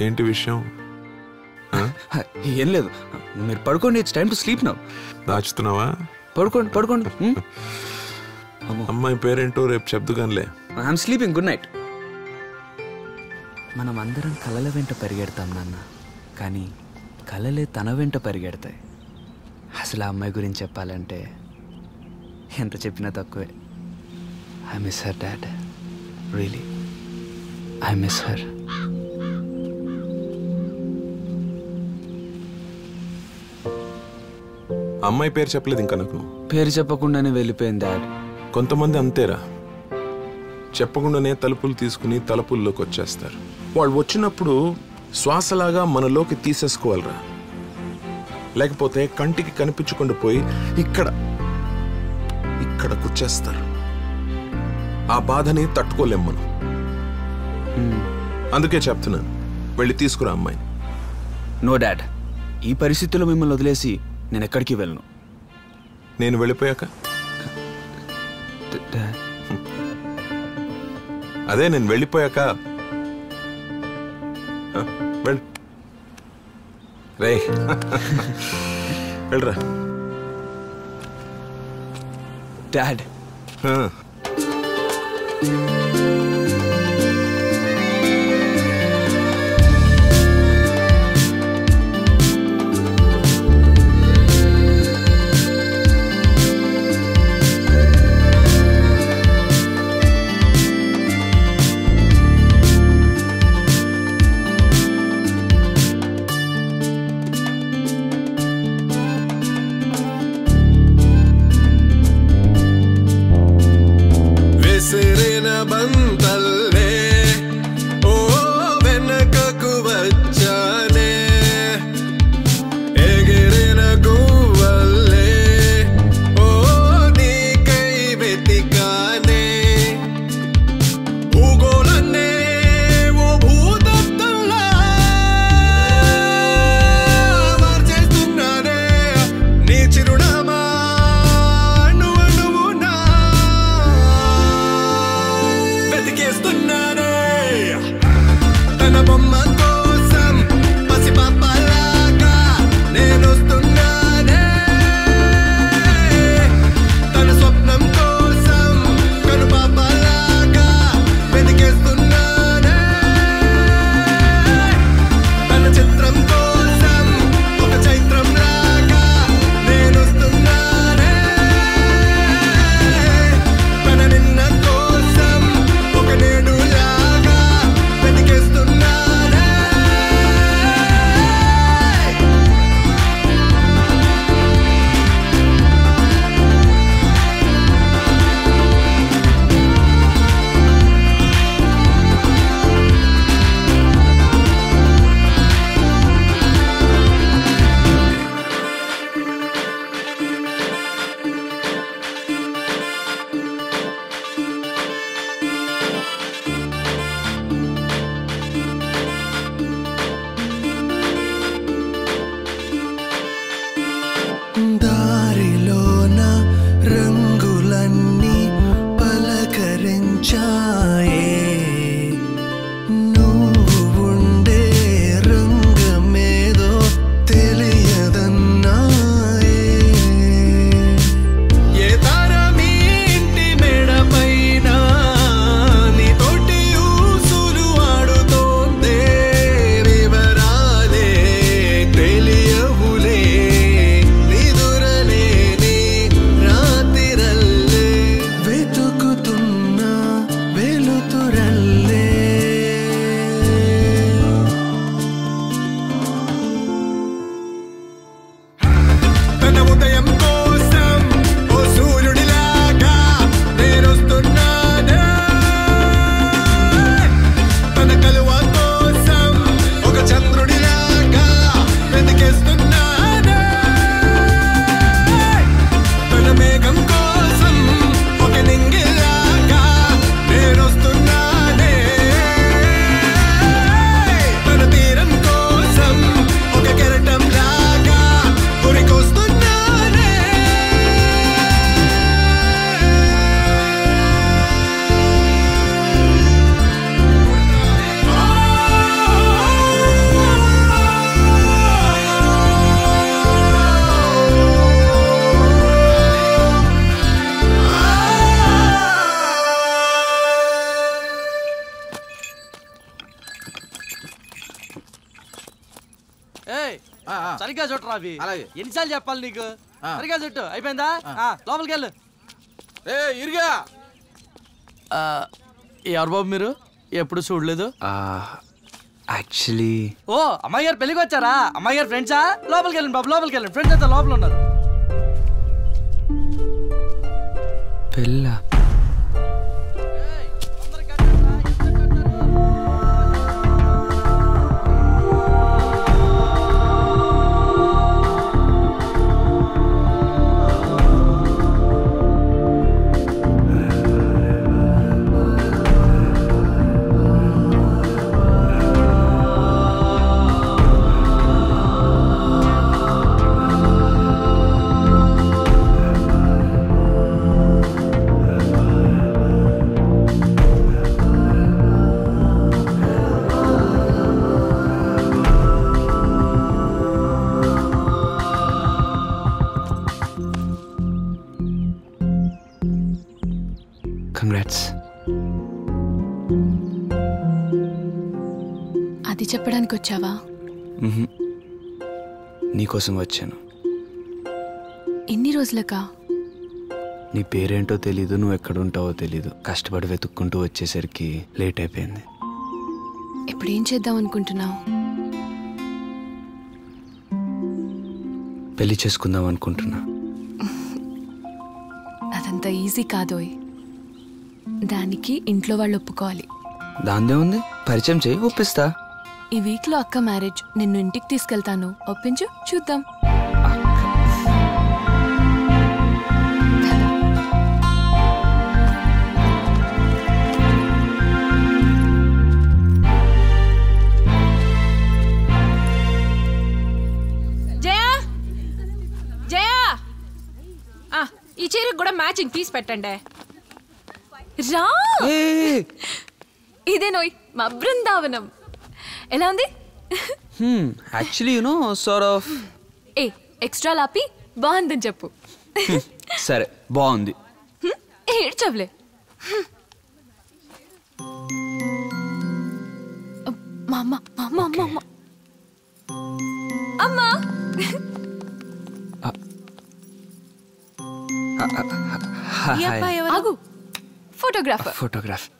ఏంటి విషయం? ఏం లేదు, మీరు పడుకోండి, it's time to sleep now. దాచుతున్నావా? పడుకోండి పడుకోండి. అమ్మాయి పేరేంటో రేపు చెప్దుగానిలే. I'm sleeping, good night. మనం అందరం కలల వెంట పరిగెడతాం నాన్న, కానీ కలలే తన వెంట పరిగెడతాయి. అసలు ఆ అమ్మాయి గురించి చెప్పాలంటే ఎంత చెప్పినా తక్కువే. I miss her, Dad. Really, I miss her. అమ్మాయి పేరు చెప్పలేదు ఇంకా నాకు. పేరు చెప్పకుండానే వెళ్ళిపోయింది డాడ్. కొంతమంది అంతేరా, చెప్పకుండానే తలుపులు తీసుకుని తలుపుల్లోకి వచ్చేస్తారు. వాళ్ళు వచ్చినప్పుడు శ్వాసలాగా మనలోకి తీసేసుకోవాలరా, లేకపోతే కంటికి కనిపించకుండా పోయి ఇక్కడ ఇక్కడ కూర్చేస్తారు. ఆ బాధని తట్టుకోలేం మనం. అందుకే చెప్తున్నాను, వెళ్ళి తీసుకురా అమ్మాయిని. నో డాడ్, ఈ పరిస్థితుల్లో మిమ్మల్ని వదిలేసి నేను ఎక్కడికి వెళ్ళను. నేను వెళ్ళిపోయాక అదే నేను వెళ్ళిపోయాక వెళ్ళు రే, వెళ్ళరా డాడ్. ಎದುರಿನ ಬಂತಲ್ಲೇ ಓ ಬೆನ್ನಕಕ್ಕು ಬಚ್ಚಾನೆ ಎಗೆರಿನ ಕೂವಲ್ಲೇ ಓ ನೀ ಕೈ ಬೆತ್ತಿಕಾನೆ ಭೂಗೋಳನ್ನೇ ಓ ಭೂತತ್ತಲ್ಲ ವರ್ಜಿಸುತ್ತಾನೆ ನೀ ಚಿರುನಾಮ na bomba kosam pasi papalaga nenu stunane tan swapnam kosam kanu papalaga vedikestunane tan chitram kosam oka chaitram laga nenu stunane tan ninna kosam oka needu laga vedikestunane. దారిలోన రంగులన్నీ పలకరించాయే, నువ్వు ఉండే రంగమేదో తెలియదన్నాయే. ఏ తార మీ ఇంటి మెడపైన నీ తోటి ఊసులు ఆడుతోందే, వివరాలే తెలియవులే ఉదయం కోసం ఓ సూర్యుడిలాగా నేనొస్తున్నానే, తన కలువ కోసం ఒక చంద్రుడిలాగా వెతికేస్తున్నానే, తన మేఘం కోసం ఒక నింగిలాగా నేనొస్తున్నానే, తన తీరం కోసం ఒక కెరటంలాగా గురికొస్తు సరిగ్గా చుట్టరా అవి ఎన్నిసార్లు చెప్పాలి నీకు సరిగ్గా చుట్టు అయిపోయిందా లోపలికి వెళ్ళు. ఎవరు బాబు మీరు ఎప్పుడు చూడలేదు? యాక్చువల్లీ ఓ అమ్మాయి గారు పెళ్ళికి వచ్చారా? అమ్మాయి గారు ఫ్రెండ్సా? లోపలికి వెళ్ళండి బాబు, లోపలికి వెళ్ళండి. ఫ్రెండ్స్ అంతా లోపల ఉన్నారు. పెళ్ళ అది చెప్పడానికి వచ్చావా? నీకోసం వచ్చాను. ఎన్ని రోజులకా? నీ పేరేంటో తెలీదు, నువ్వు ఎక్కడుంటావో తెలీదు. కష్టపడి వెతుక్కుంటూ వచ్చేసరికి లేట్ అయిపోయింది. ఇప్పుడు ఏం చేద్దాం అనుకుంటున్నావు? పెళ్లి చేసుకుందాం అనుకుంటున్నా. అదంతా ఈజీ కాదోయ్. దానికి ఇంట్లో వాళ్ళు ఒప్పుకోవాలి. దాందే ఉంది, పరిచయం చేయి, ఒప్పిస్తా. ఈ వీక్ లో అక్క మ్యారేజ్, నిన్ను ఇంటికి తీసుకెళ్తాను, ఒప్పించు చూద్దాం. ఈ చీరకు కూడా మ్యాచింగ్ పీస్ పెట్టండి. రా, ఇదే నోయ్ మా బృందావనం. ఎలా ఉంది? Actually you know sort of. ఏ ఎక్స్ట్రా లాపి బాగుందని చెప్పు. సరే బాగుంది. ఏడ్చవలే. అమ్మా అమ్మా అమ్మా అమ్మా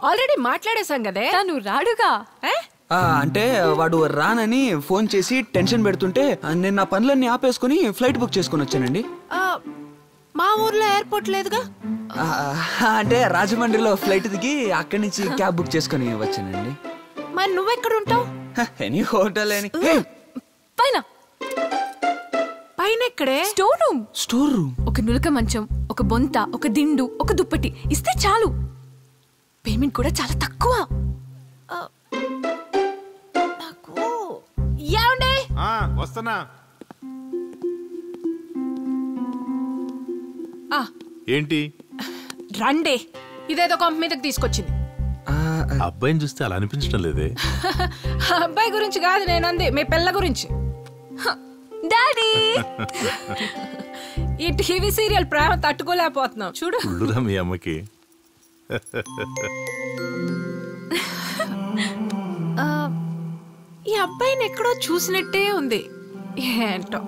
ఆల్రెడీ మాట్లాడేసాం కదే, నువ్వు రాడుగా అంటే. వాడు రానని ఫోన్ చేసి టెన్షన్ పెడుతుంటే నేను నా పనులన్నీ ఆపేసుకుని ఫ్లైట్ బుక్ చేసుకుని వచ్చానండి. మా ఊర్లో ఎయిర్పోర్ట్ లేదుగా, అంటే రాజమండ్రిలో ఫ్లైట్ దిగి అక్కడి నుంచి క్యాబ్ బుక్ చేసుకుని వచ్చానండి. మరి నువ్వెక్కడ ఉంటావు? ఎనీ హోటల్ అని పైన స్టోర్ రూమ్. స్టోర్ రూమ్ ఒక నులక మంచం, ఒక బొంత, ఒక దిండు, ఒక దుప్పటి ఇస్తే చాలు. పేమెంట్ కూడా చాలా తక్కువ. ఏంటి రండే, ఇదేదో కొంప మీదకి తీసుకొచ్చింది. అబ్బాయిని చూస్తే అలా అనిపించడం లేదే. అబ్బాయి గురించి కాదు నేను అంది, మీ పిల్ల గురించి. డాడీ ఈ టీవీ సీరియల్ ప్రేమ తట్టుకోలేకపోతున్నాం చూడు. మీ అమ్మకి ఈ అబ్బాయిని ఎక్కడో చూసినట్టే ఉంది. ఏంటో.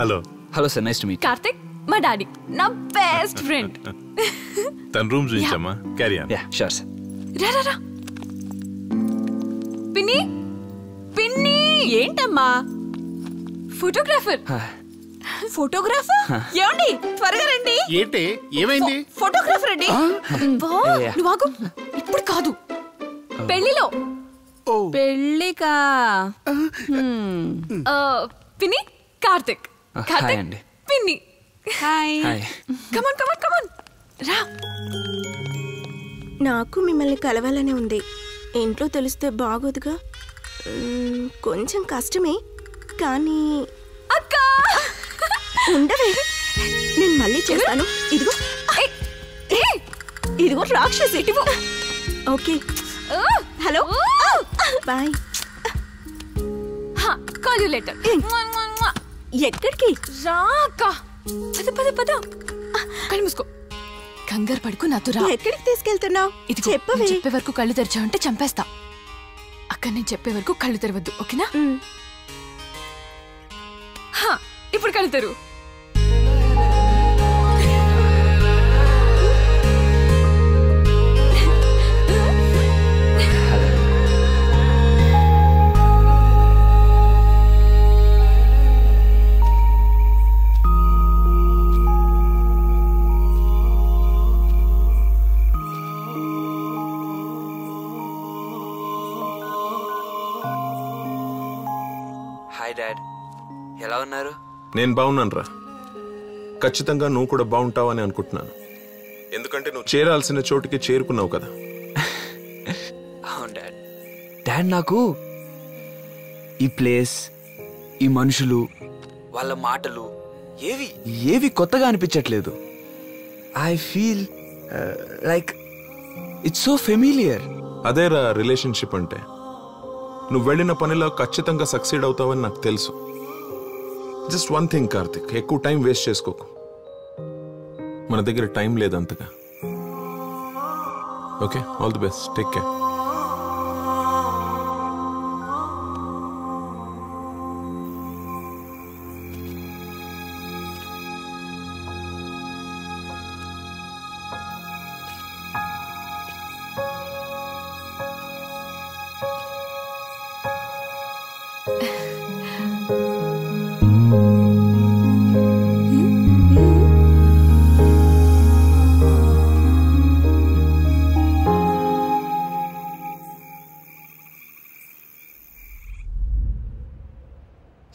Hello hello sir, nice to meet. Karthik మా డాడీ, నా బెస్ట్ ఫ్రెండ్. తన రూమ్ చూపించమ్మా. Carry on. Yeah sure sir. రా రా రా. పిన్ని పిన్ని. ఏంటమ్మా? ఫోటోగ్రాఫర్ ఫోటోగ్రాఫర్ ఏమండి త్వరగా రండి. ఏంటి ఏమైంది? ఫోటోగ్రాఫర్ అండి. నువ్వు ఆగు, ఇప్పుడు కాదు, పెళ్లిలో. పెళ్లికా? పిన్ని, కార్తిక్ కార్తిక్ పిన్ని. హాయ్. కమాన్ కమాన్ కమాన్ రా. నాకు మిమ్మల్ని కలవాలనే ఉంది, ఇంట్లో తెలిస్తే బాగోదుగా. కొంచెం కష్టమే కానీ. అక్క ఉండవే, నేను మళ్ళీ చేస్తాను. ఇదిగో ఇదిగో రాక్షసి. Okay hello bye, call you later. ఎక్కడికి రా అక్క, పద పద పద. కళ్ళు మూసుకో, కంగారు పడుకు. నాతో రా. ఎక్కడికి తీసుకెళ్తున్నావు ఇది చెప్పవే. చెప్పే వరకు కళ్ళు తెరిచావంటే చంపేస్తా. అక్కడ నేను చెప్పే వరకు కళ్ళు తెరవద్దు, ఓకేనా? ఇప్పుడు కళ్ళు తెరు. నేను బాగున్నాను రా, ఖచ్చితంగా నువ్వు కూడా బాగుంటావు అని అనుకుంటున్నాను. ఎందుకంటే నువ్వు చేరాల్సిన చోటుకి చేరుకున్నావు కదా. అవును డాడ్. డాడ్ నాకు ఈ ప్లేస్, ఈ మనుషులు, వాళ్ళ మాటలు ఏవి ఏవి కొత్తగా అనిపించట్లేదు. I feel like it's so familiar. అదేరా రిలేషన్షిప్ అంటే. నువ్వు వెళ్ళిన పనిలో ఖచ్చితంగా సక్సీడ్ అవుతావని నాకు తెలుసు. జస్ట్ వన్ థింగ్ కార్తిక్, ఎక్కువ టైం వేస్ట్ చేసుకోకు. మన దగ్గర టైం లేదు అంతగా. Okay, all the best, take care.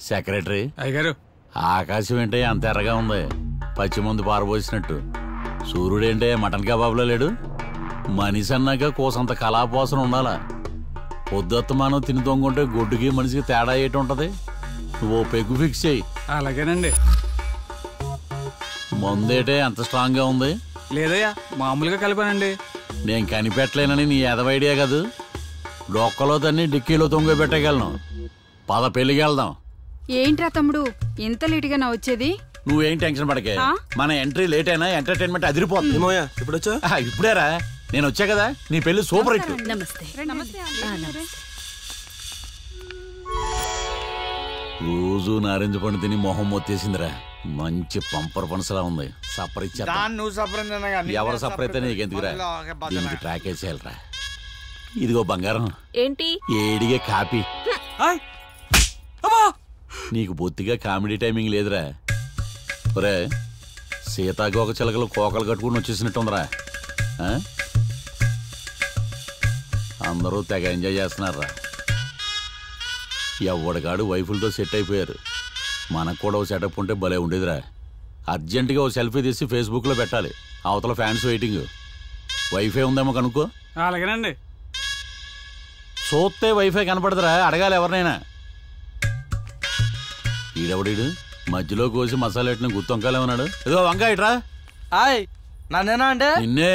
Secretary అయ్యగారు, ఆకాశం ఏంటే అంత ఎర్రగా ఉంది? పచ్చి మందు పారబోసినట్టు. సూర్యుడు ఏంటే మటన్ కబాబ్లో లేడు. మనిషి అన్నాక కోసంత కళాపోసన ఉండాలా. పొద్దుత్తమానం తిని దొంగుంటే గొడ్డుకి మనిషికి తేడా ఏటి ఉంటుంది? నువ్వు పెగ్గు ఫిక్స్ చేయి. అలాగేనండి. మందేటే అంత స్ట్రాంగ్గా ఉంది? లేదయ్యా, మామూలుగా కలిపానండి. నేను కనిపెట్టలేనని నీ ఎదవైడియా కాదు, డొక్కలో తన్ని డిక్కీలో తొంగ పెట్టగలను. పద పెళ్లికి వెళ్దాం. ఏంట్రా తమ్ముడు ఇంత లేటుగా నా వచ్చేది? నువ్వేం టెన్షన్ పడకే, మన ఎంట్రీ లేట్ అయినా ఎంటర్టైన్మెంట్ అదిరిపోతుంది. ఇప్పుడేరా నేను వచ్చా కదా, నీ పెళ్లి సూపర్ హిట్. రోజు నారింజ పండు తిని మొహం వచ్చేసిందిరా, మంచి పంపర్ పనసలా ఉంది. సఫర్ ఇచ్చా, ఎవరు సఫర్ అయితే నీకెందుకురా, దీనికి ట్రాక్ వేసేయాలరా. ఇదిగో బంగారం, ఏంటి ఏడిగే కాపీ. నీకు బొత్తిగా కామెడీ టైమింగ్ లేదురా. ఒరే సీతాకోక చిలకలు కోకలు కట్టుకుని వచ్చేసినట్టుందిరా. అందరూ తెగ ఎంజాయ్ చేస్తున్నారా. ఎవడగాడు వైఫులతో సెట్ అయిపోయారు. మనకు కూడా ఓ సెటప్ ఉంటే భలే ఉండేదిరా. అర్జెంటుగా ఓ సెల్ఫీ తీసి ఫేస్బుక్లో పెట్టాలి, అవతల ఫ్యాన్స్ వెయిటింగ్. వైఫై ఉందేమో కనుక్కో. అలాగేనండి. చూస్తే వైఫై కనపడదురా, అడగాలి ఎవరినైనా. ఈడెవడీడు మధ్యలో కోసి మసాలా పెట్టిన గుత్తొంకాలే ఉన్నాడు. ఏదో వంకాయ ఇట్రా. హాయ్, నన్నేనా అంటే నిన్నే.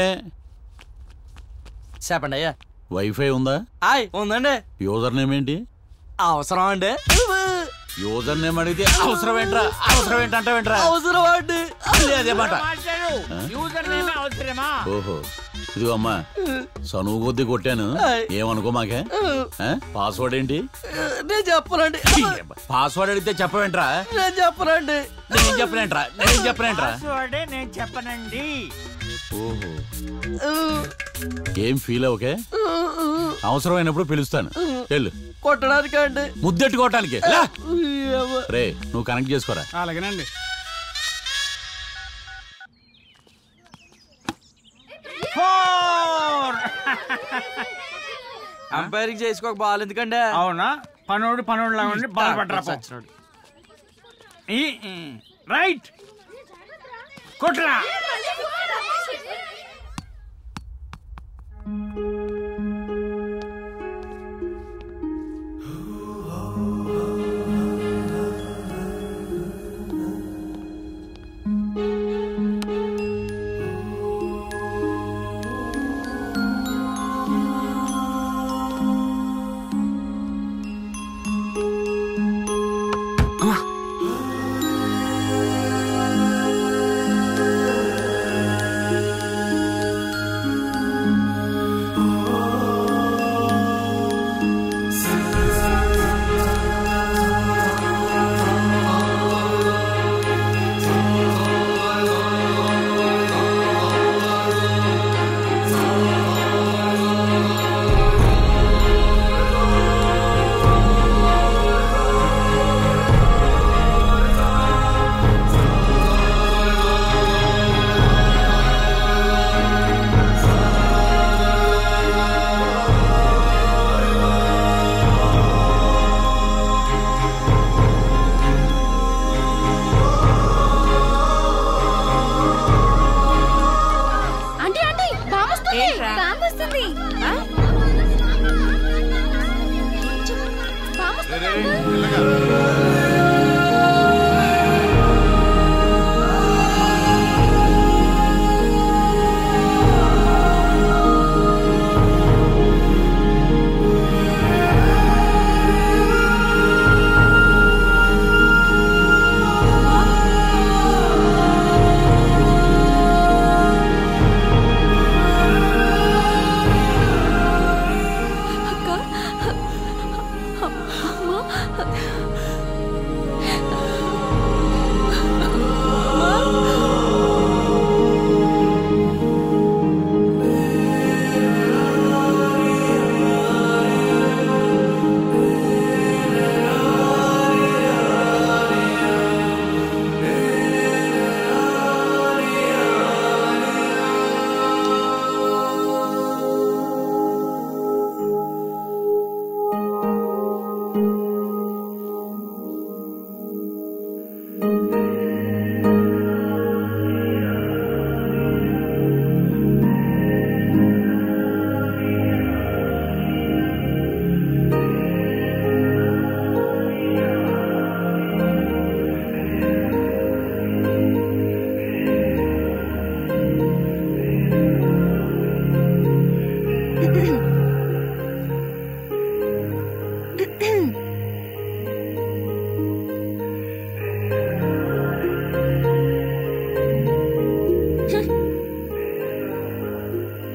చెప్పండి అయ్యా, వైఫై ఉందా? హాయ్, ఉందండి. యూజర్ నేమ్ ఏంటి? అవసరం అండి. యూజర్ నేమ్ అడిగితే అవసరం ఏంట్రా, అవసరం ఏంటంటే ఏంట్రా, అవసరం అండి అదే మాట. ఓహో, ఇదిగో అమ్మా సనువు కొద్ది కొట్టాను, ఏమనుకో మాకే. పాస్వర్డ్ ఏంటి? నేను చెప్పనండి. పాస్వర్డ్ అడిగితే చెప్పవేంట్రా? నేను చెప్పనండి. నేను చెప్పనంట్రా నేను చెప్పనంట్రా నేను చెప్పనండి. ఓహో, ఏం ఫీల్ ఓకే, అవసరమైనప్పుడు పిలుస్తాను. వెళ్ళు. కొట్టడానికి అండి, ముద్దెట్టు కొట్టడానికి. రే నువ్వు కనెక్ట్ చేసుకోరా. అలాగేనండి. అంపైరింగ్ చేసుకోక బాల్ ఎందుకండి? అవునా, పనోడు పనోడు లాగా బాల్ పట్టరా. రైట్ కొట్రా.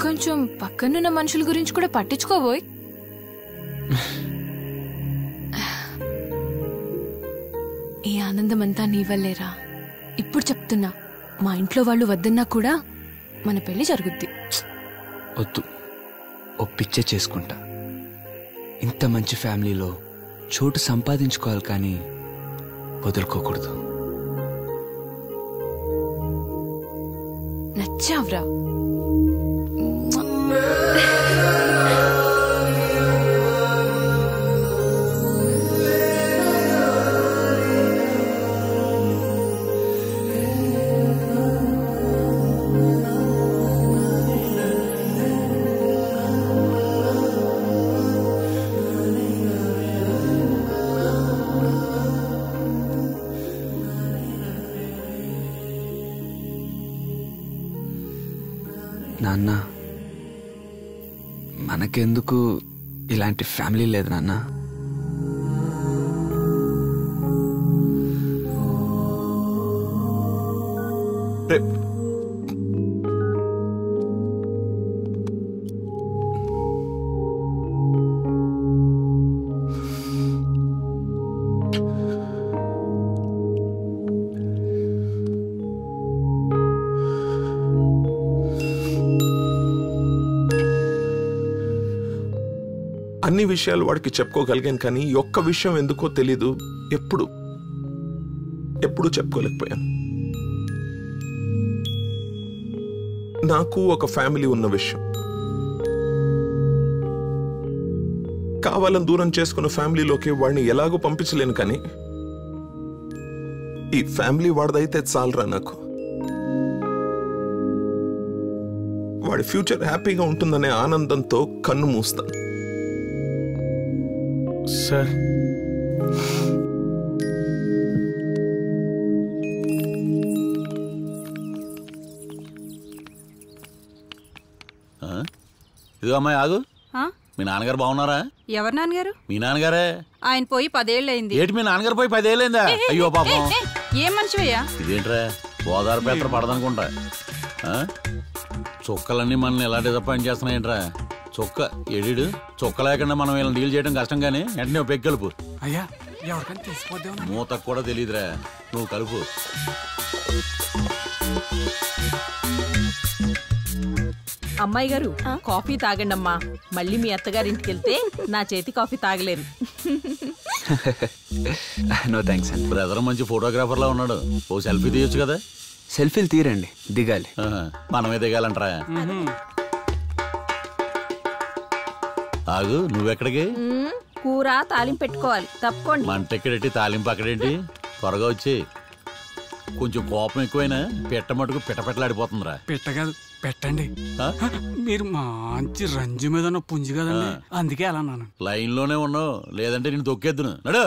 కొంచెం పక్కనున్న మనుషుల గురించి కూడా పట్టించుకోబోయ్. ఈ ఆనందమంతా నీవల్లేరా. ఇప్పుడు చెప్తున్నా, మా ఇంట్లో వాళ్ళు వద్దన్నా కూడా మన పెళ్లి జరుగుద్ది. వద్దు, ఒప్పించే చేసుకుంటా. ఇంత మంచి ఫ్యామిలీలో చోటు సంపాదించుకోవాలి, కానీ వదులుకోకూడదు. నచ్చావ్రా. నాన్న, మనకెందుకు ఇలాంటి ఫ్యామిలీ లేదు నాన్న. అన్ని విషయాలు వాడికి చెప్పుకోగలిగాను, కానీ ఈ ఒక్క విషయం ఎందుకో తెలీదు ఎప్పుడు ఎప్పుడు చెప్పుకోలేకపోయాను. నాకు ఒక ఫ్యామిలీ ఉన్న విషయం, కావాలని దూరం చేసుకున్న ఫ్యామిలీలోకి వాడిని ఎలాగో పంపించలేను, కానీ ఈ ఫ్యామిలీ వాడిదైతే చాలరా నాకు. వాడి ఫ్యూచర్ హ్యాపీగా ఉంటుందనే ఆనందంతో కన్ను మూస్తాను. సార్, ఇదిగో అమ్మాయి ఆగు. మీ నాన్నగారు బాగున్నారా? ఎవరు నాన్నగారు? మీ నాన్నగారే. ఆయన పోయి పదేళ్ళయింది. ఏంటి, మీ నాన్నగారు పోయి పదేళ్ళైందా? అయ్యో పాపం, ఏం మనిషివయ్యా. ఇదేంట్రా గోదావరి పేట పడదనుకుంటా. చుక్కలన్నీ మనల్ని ఎలా డిసప్పాయింట్ చేస్తున్నాయంట్రా. చొక్క ఎడిడు చొక్క లేకుండా మనం ఇలా డీల్ చేయడం కష్టం, కానీ వెంటనే పెక్కి కలుపు. అయ్యా, మూతకు కూడా తెలియదురా, నువ్వు కలుపు. అమ్మాయి గారు, కాఫీ తాగండి అమ్మా. మళ్ళీ మీ అత్తగారింటికి వెళ్తే నా చేతి కాఫీ తాగలేరు. నో థ్యాంక్స్ అండి. బ్రదర్ మంచి ఫోటోగ్రాఫర్లా ఉన్నాడు, ఓ సెల్ఫీ తీయొచ్చు కదా. సెల్ఫీలు తీరండి, దిగాలి. మనమే దిగాలంటారా? ఆగు, నువ్వెక్కడికి? కూర తాలింపు పెట్టుకోవాలి, తప్పకోండి. మంట ఎక్కడేంటి, తాలింపు అక్కడేంటి? త్వరగా వచ్చి. కొంచెం కోపం ఎక్కువైనా పెట్ట మటుకు పిట్టపెట్టలాడిపోతుందిరా. పెట్ట కాదు, పెట్టండి. మీరు మంచి రంజు మీద ఉన్న పుంజు కదండి, అందుకే అలా అన్నాను. లైన్లోనే ఉన్నావు, లేదంటే నేను తొక్కేద్దును. నడు.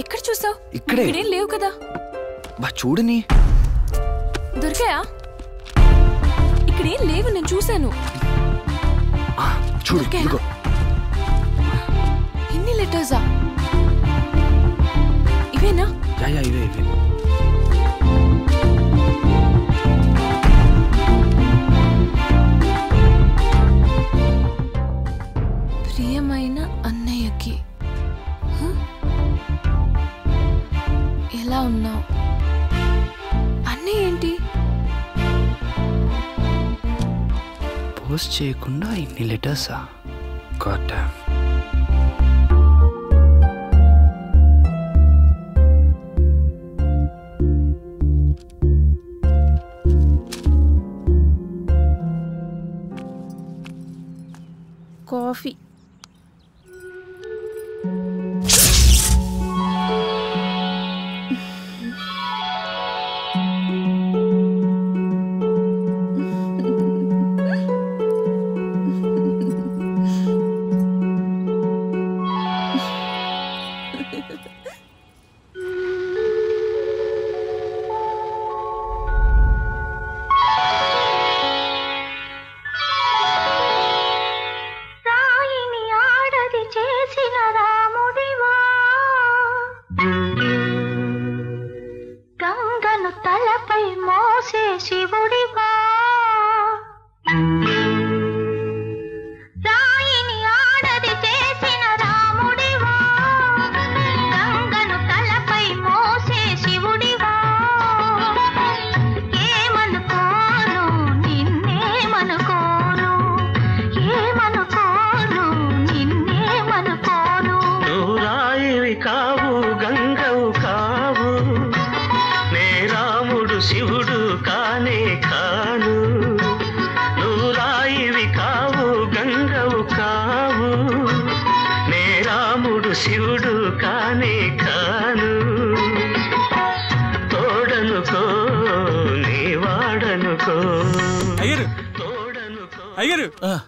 ఎక్కడ చూసావు? ఇక్కడే. ఇక్కడేం లేవు కదా. బా చూడని దొరికాయా? ఇక్కడేం లేవు, నేను చూశాను. చూడు, ఎన్ని లెటర్సా ఇవేనా? యా ఇవే ఇవే. ప్రియమైన అన్నయ్యకి, ఎలా ఉన్నావు? అన్నయ్య ఏంటి పోస్ట్ చేయకుండా ఇన్ని లెటర్సా? God damn. coffee.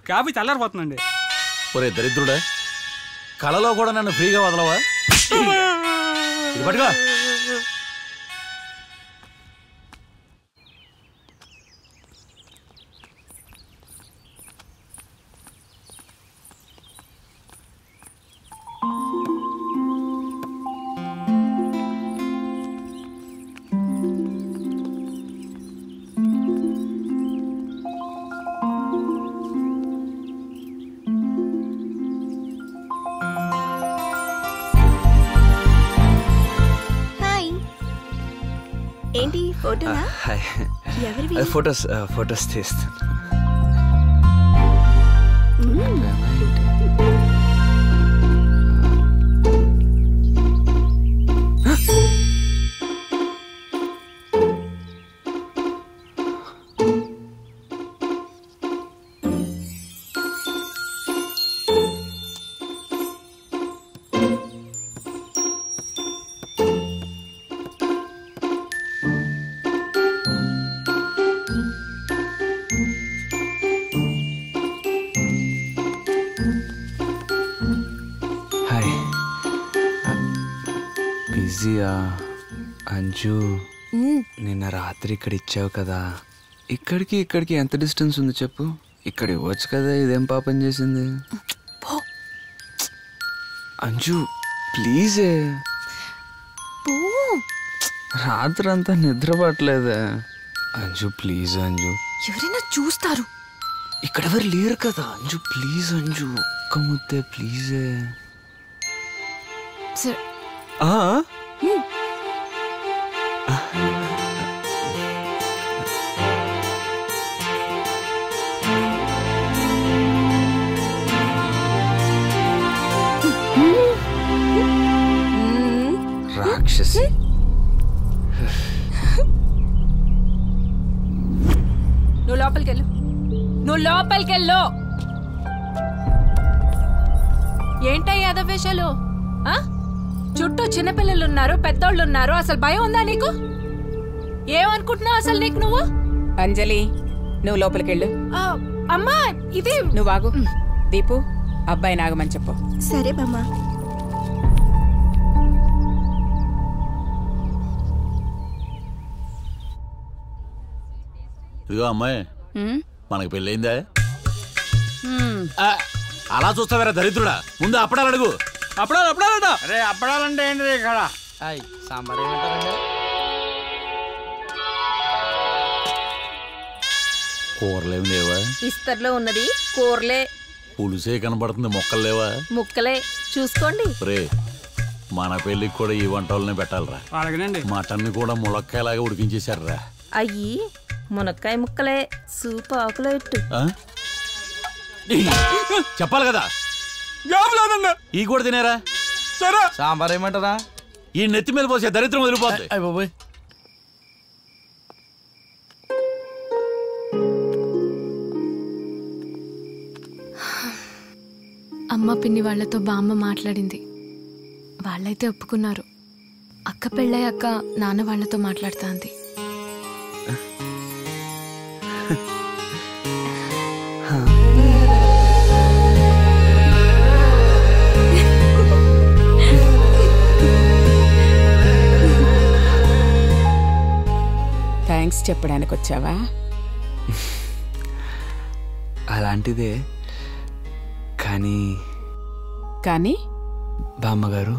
కాఫీ చల్లారిపోతుందండి. ఒరే దరిద్రుడా, కళలో కూడా నన్ను ఫ్రీగా వదలవా? పట్టుకో. ఫొటోస్ ఫొటోస్ తీస్తాను. అంజు, నిన్న రాత్రి ఇక్కడ ఇచ్చావు కదా, ఇక్కడికి ఇక్కడికి ఎంత డిస్టెన్స్ ఉంది చెప్పు? ఇక్కడ ఇవ్వచ్చు కదా, ఇదేం పాపం చేసింది? అంజు ప్లీజే, రాత్రి అంతా నిద్ర పట్టలేదా? అంజు ప్లీజ్ అంజు, ఎవరైనా చూస్తారు, ఇక్కడెవరు లేరు కదా. అంజు ప్లీజ్ అంజు, ఒక్క ముద్దే ప్లీజే. రాక్షసి. నువ్వు లోపలికెళ్ళు, నువ్వు లోపలికెళ్ళు. ఏంటయ్యా అదవేశాలు? చుట్టూ చిన్నపిల్లలు ఉన్నారు, పెద్దోళ్ళు ఉన్నారు, అసలు భయం ఉందా నీకు? ఏమనుకుంటున్నావు అసలు నీకు నువ్వు? అంజలి నువ్వు లోపలికెళ్ళు. అమ్మా ఇది నువ్వు ఆగు. దీపు అబ్బాయి నాగమని చెప్పు. సరే బామ్మ. ఇదిగో అమ్మాయి, మనకి పెళ్ళయిందా? అలా చూస్తావేరా దరిద్రుడా, ముందు అప్పడాలు అడుగు. అప్పడాలు అప్పడాలంట. అరే అప్పడాలంటే ఏంటి ఇక్కడ? సాంబార్ ఏమంటారండి? కూరలేం లేవా? ఇస్తర్లో ఉన్నది కూరలే. పులుసే కనబడుతుంది, ముక్కలు లేవా? ముక్కలే, చూసుకోండి. రే మన పెళ్ళికి కూడా ఈ వంట వాళ్ళనే పెట్టాలరా. మటన్ కూడా ములక్కాయలాగా ఉడికించేశారా? అయ్యి మునక్కాయ ముక్కలే, సూపు ఆకులో ఇట్టు. చెప్పాలి కదా. ఈ కూడా తినేరా? సరే సాంబార్ ఏమంటారా? ఈ నెత్తి మీద పోసే దరిద్రం వదిలిపోతుంది. అయిపోయి అమ్మ పిన్ని వాళ్లతో బామ్మ మాట్లాడింది. వాళ్ళైతే ఒప్పుకున్నారు. అక్క పెళ్ళయ్యాక నాన్న వాళ్లతో మాట్లాడుతా అంది. థ్యాంక్స్ చెప్పడానికి వచ్చావా? అలాంటిదే. కానీ కానీ బామ్మగారు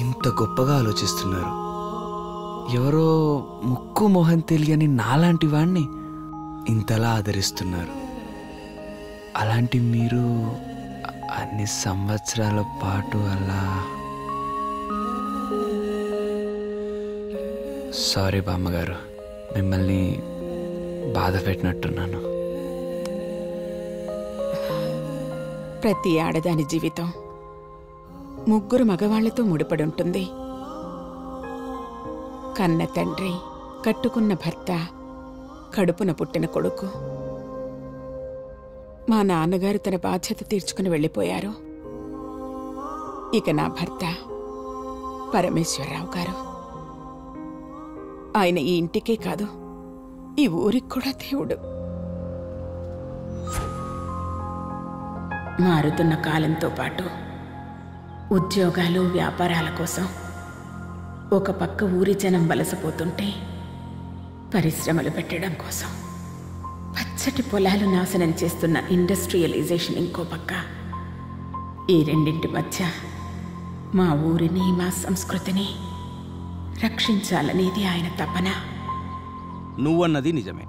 ఇంత గొప్పగా ఆలోచిస్తున్నారు. ఎవరో ముక్కు మొహం తెలియని నాలాంటి వాణ్ణి ఇంతలా ఆదరిస్తున్నారు. అలాంటి మీరు అన్ని సంవత్సరాల పాటు అలా... సారీ బామ్మగారు, మిమ్మల్ని బాధ పెట్టినట్టున్నాను. ప్రతి ఆడదాని జీవితం ముగ్గురు మగవాళ్లతో ముడిపడుంటుంది. కన్న తండ్రి, కట్టుకున్న భర్త, కడుపున పుట్టిన కొడుకు. మా నాన్నగారు తన బాధ్యత తీర్చుకుని వెళ్ళిపోయారు. ఇక నా భర్త పరమేశ్వరరావు గారు. ఆయన ఈ ఇంటికే కాదు, ఈ ఊరికి కూడా దేవుడు. మారుతున్న కాలంతో పాటు ఉద్యోగాలు, వ్యాపారాల కోసం ఒక పక్క ఊరి జనం వలసపోతుంటే, పరిశ్రమలు పెట్టడం కోసం పచ్చటి పొలాలు నాశనం చేస్తున్న ఇండస్ట్రియలైజేషన్ ఇంకో పక్క. ఈ రెండింటి మధ్య మా ఊరిని, మా సంస్కృతిని రక్షించాలనేది ఆయన తపన. నువ్వన్నది నిజమే.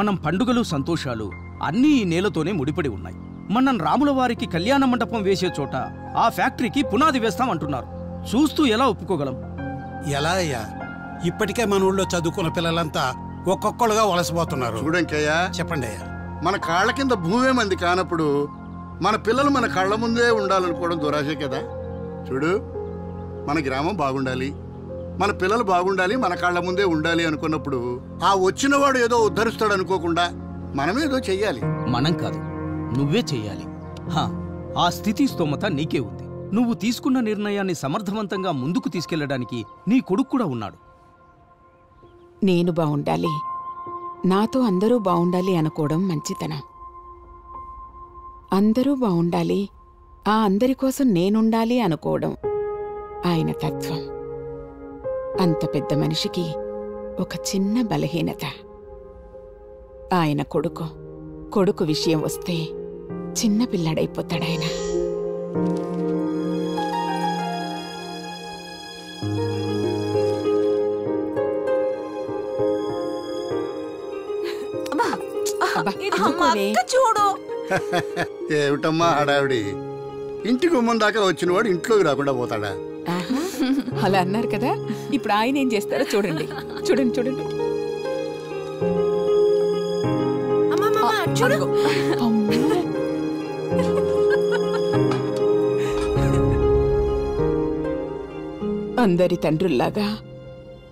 మనం పండుగలు, సంతోషాలు అన్నీ ఈ నేలతోనే ముడిపడి ఉన్నాయి. మనం రాముల వారికి కళ్యాణ మండపం వేసే చోట ఆ ఫ్యాక్టరీకి పునాది వేస్తాం అంటున్నారు. చూస్తూ ఎలా ఒప్పుకోగలం? ఎలా అయ్యా, ఇప్పటికే మన ఊళ్ళో చదువుకున్న పిల్లలంతా ఒక్కొక్కలుగా వలసపోతున్నారు. చూడంకయ్యా, చెప్పండి అయ్యా, మన కాళ్ళ కింద భూమే మంది కానప్పుడు మన పిల్లలు మన కళ్ళ ముందే ఉండాలనుకోవడం దురాశే కదా. చూడు, మన గ్రామం బాగుండాలి, మన పిల్లలు బాగుండాలి, మన కాళ్ళ ముందే ఉండాలి అనుకున్నప్పుడు ఆ వచ్చినవాడు ఏదో ఉద్ధరిస్తాడు అనుకోకుండా మనమేదో చెయ్యాలి. మనం కాదు, నువ్వే చెయ్యాలి. ఆ స్థితి స్తోమత నీకే ఉంది. నువ్వు తీసుకున్న నిర్ణయాన్ని సమర్థవంతంగా ముందుకు తీసుకెళ్లడానికి నీ కొడుకు కూడా ఉన్నాడు. నేను బాగుండాలి, నాతో అందరూ బాగుండాలి అనుకోవడం మంచితనం. అందరూ బాగుండాలి, ఆ అందరి కోసం నేనుండాలి అనుకోవడం ఆయన తత్వం. అంత పెద్ద మనిషికి ఒక చిన్న బలహీనత. ఆయన కొడుకు కొడుకు విషయం వస్తే చిన్న పిల్లాడైపోతాడాయన. ఏమిటమ్మా హడావిడి? ఇంటి గుమ్మం దాకా వచ్చినవాడు ఇంట్లోకి రాకుండా పోతాడా? అలా అన్నారు కదా, ఇప్పుడు ఆయన ఏం చేస్తారో చూడండి. చూడండి చూడండి చూడు. అందరి తండ్రుల్లాగా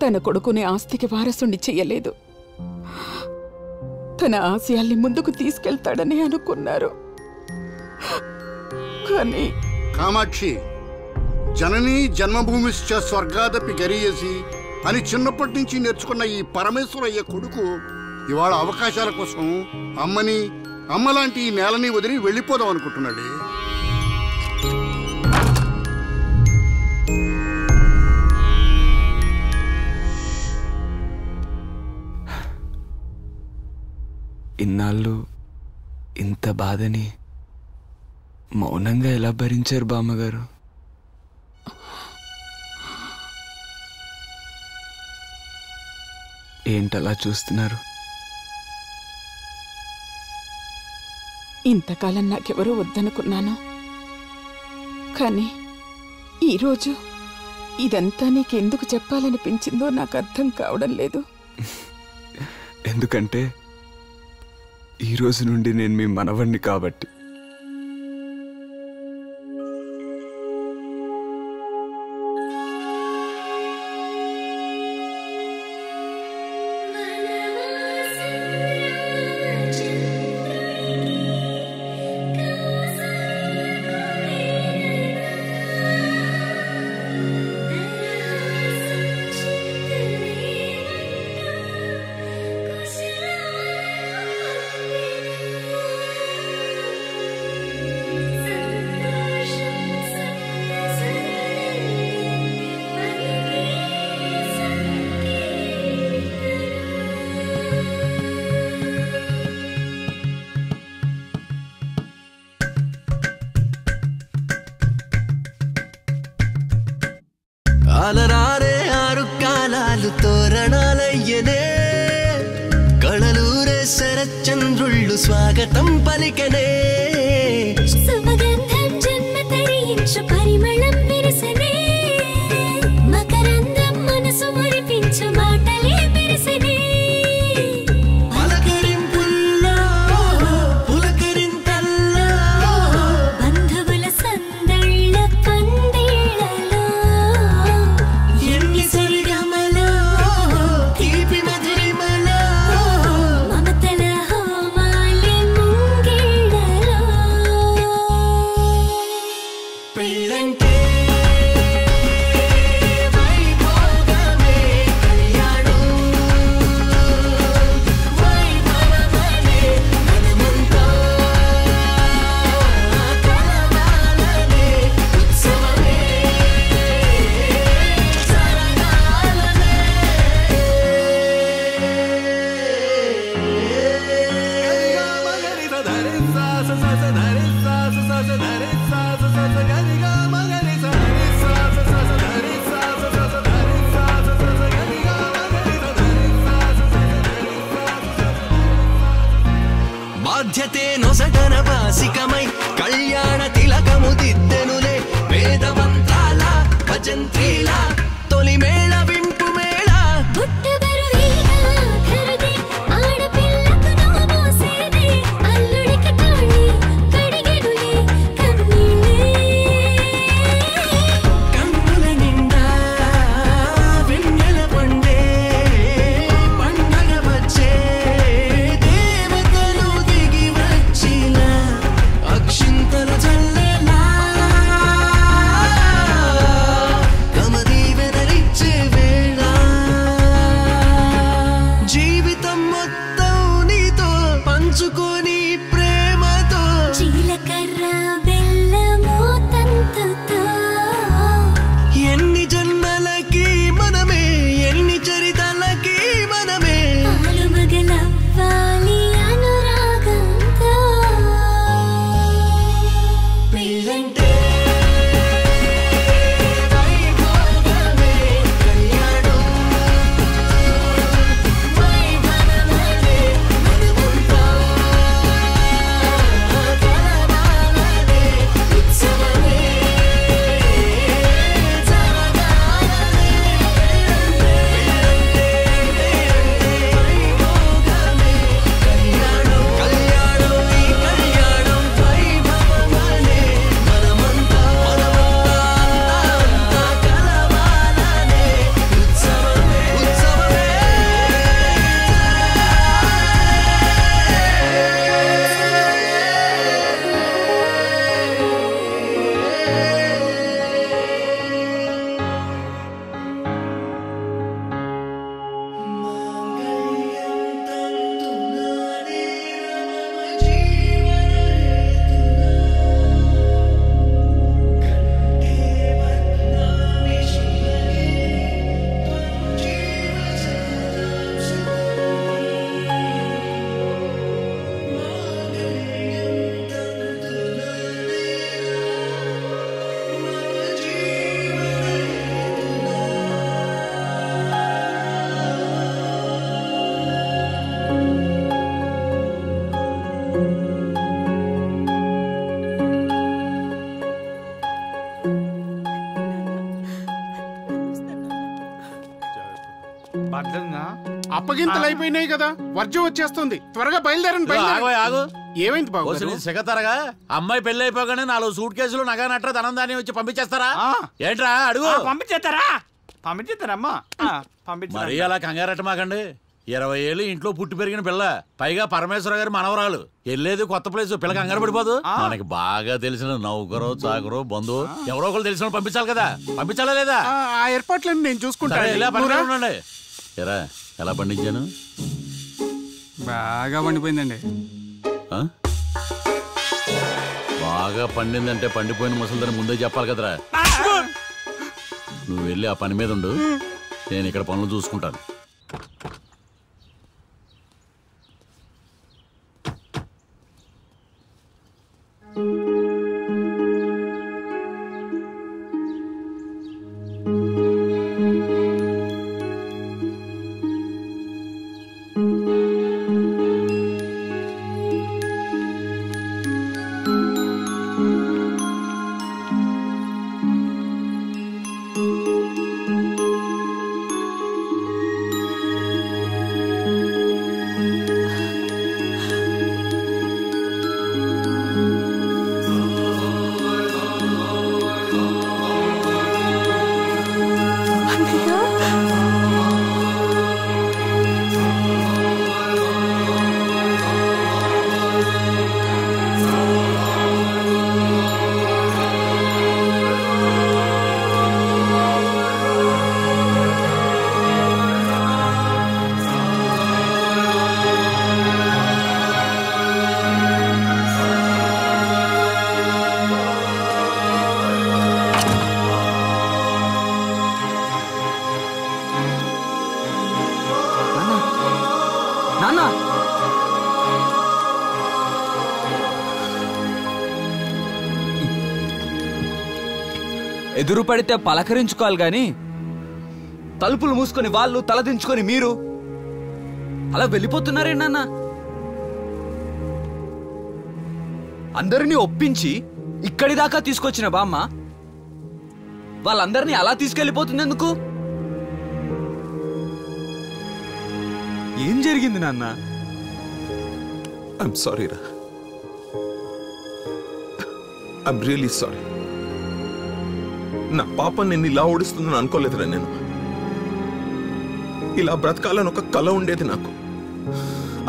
తన కొడుకునే ఆస్తికి వారసుని చెయ్యలేదు. తన ఆశయాల్ని ముందుకు తీసుకెళ్తాడని అనుకున్నారు. కానీ కామాక్షి, జననీ జన్మభూమిశ్చ స్వర్గాదపి గరీయసి అని చిన్నప్పటి నుంచి నేర్చుకున్న ఈ పరమేశ్వరయ్య కొడుకు ఇవాళ అవకాశాల కోసం అమ్మని, అమ్మలాంటి ఈ నేలని వదిలి వెళ్ళిపోదాం అనుకుంటున్నాడు. ఇన్నాళ్ళు ఇంత బాధని మౌనంగా ఎలా భరించారు బామ్మగారు? ఏంటలా చూస్తున్నారు? ఇంతకాలం నాకెవరూ వద్దనుకున్నాను, కానీ ఈరోజు ఇదంతా నీకెందుకు చెప్పాలనిపించిందో నాకు అర్థం కావడం లేదు. ఎందుకంటే ఈరోజు నుండి నేను మీ మనవణ్ణి కాబట్టి. சந்திரச்சந்துள்ளு ஸ்வாகதம் பலிக்கனே சுவகந்தம் ஜென்ம தரியின்று பரிமளம் விருசனே மகரந்தம் மனசு முறிப்பின்று மாட்டலே விருசனே అయిపోయినాయి కదా వర్జం వచ్చేస్తుంది త్వరగా బయలుదేరండి ఏమైంది బాబు సెగతారగా అమ్మాయి పెళ్లి అయిపోగానే నాలుగు సూట్ కేసులు నగా నట్రా ధనందాన్ని వచ్చి పంపించేస్తారా ఏంట్రా అడుగు పంపించేస్తారా పంపించేస్తారమ్మా మరి అలా కంగారట మాకండి ఇరవై ఏళ్ళు ఇంట్లో పుట్టి పెరిగిన పిల్ల పైగా పరమేశ్వర గారి మనవరాలు వెళ్ళేది కొత్త ప్లేస్ పిల్ల కంగారు పడిపోదు మనకి బాగా తెలిసిన నౌకరో చాకరో బంధువు ఎవరో ఒకరు తెలిసిన పంపించాలి కదా పంపించాలా లేదా ఆ ఏర్పాట్లన్నీ నేను చూసుకుంటాను ఎలా పండించాను బాగా పండిపోయిందండి బాగా పండిందంటే పండిపోయిన ముసలిదని ముందే చెప్పాలి కదరా నువ్వు వెళ్ళి ఆ పని మీద ఉండు నేను ఇక్కడ పనులు చూసుకుంటాను நானா? ఎదురు పడితే పలకరించుకోవాలి గాని తలుపులు మూసుకొని వాళ్ళు తలదించుకొని మీరు అలా వెళ్ళిపోతున్నారే నాన్న. అందరినీ ఒప్పించి ఇక్కడి దాకా తీసుకొచ్చిన బామ్మ వాళ్ళందరినీ అలా తీసుకెళ్ళిపోతుంది ఎందుకు? ఏం జరిగింది నాన్న? ఐఎమ్ సారీ రా, ఐఎమ్ రియలీ సారీ. నా పాప నిన్ను ఇలా ఓడిస్తుందని అనుకోలేదురా. నేను ఇలా బ్రతకాలని ఒక కళ ఉండేది నాకు,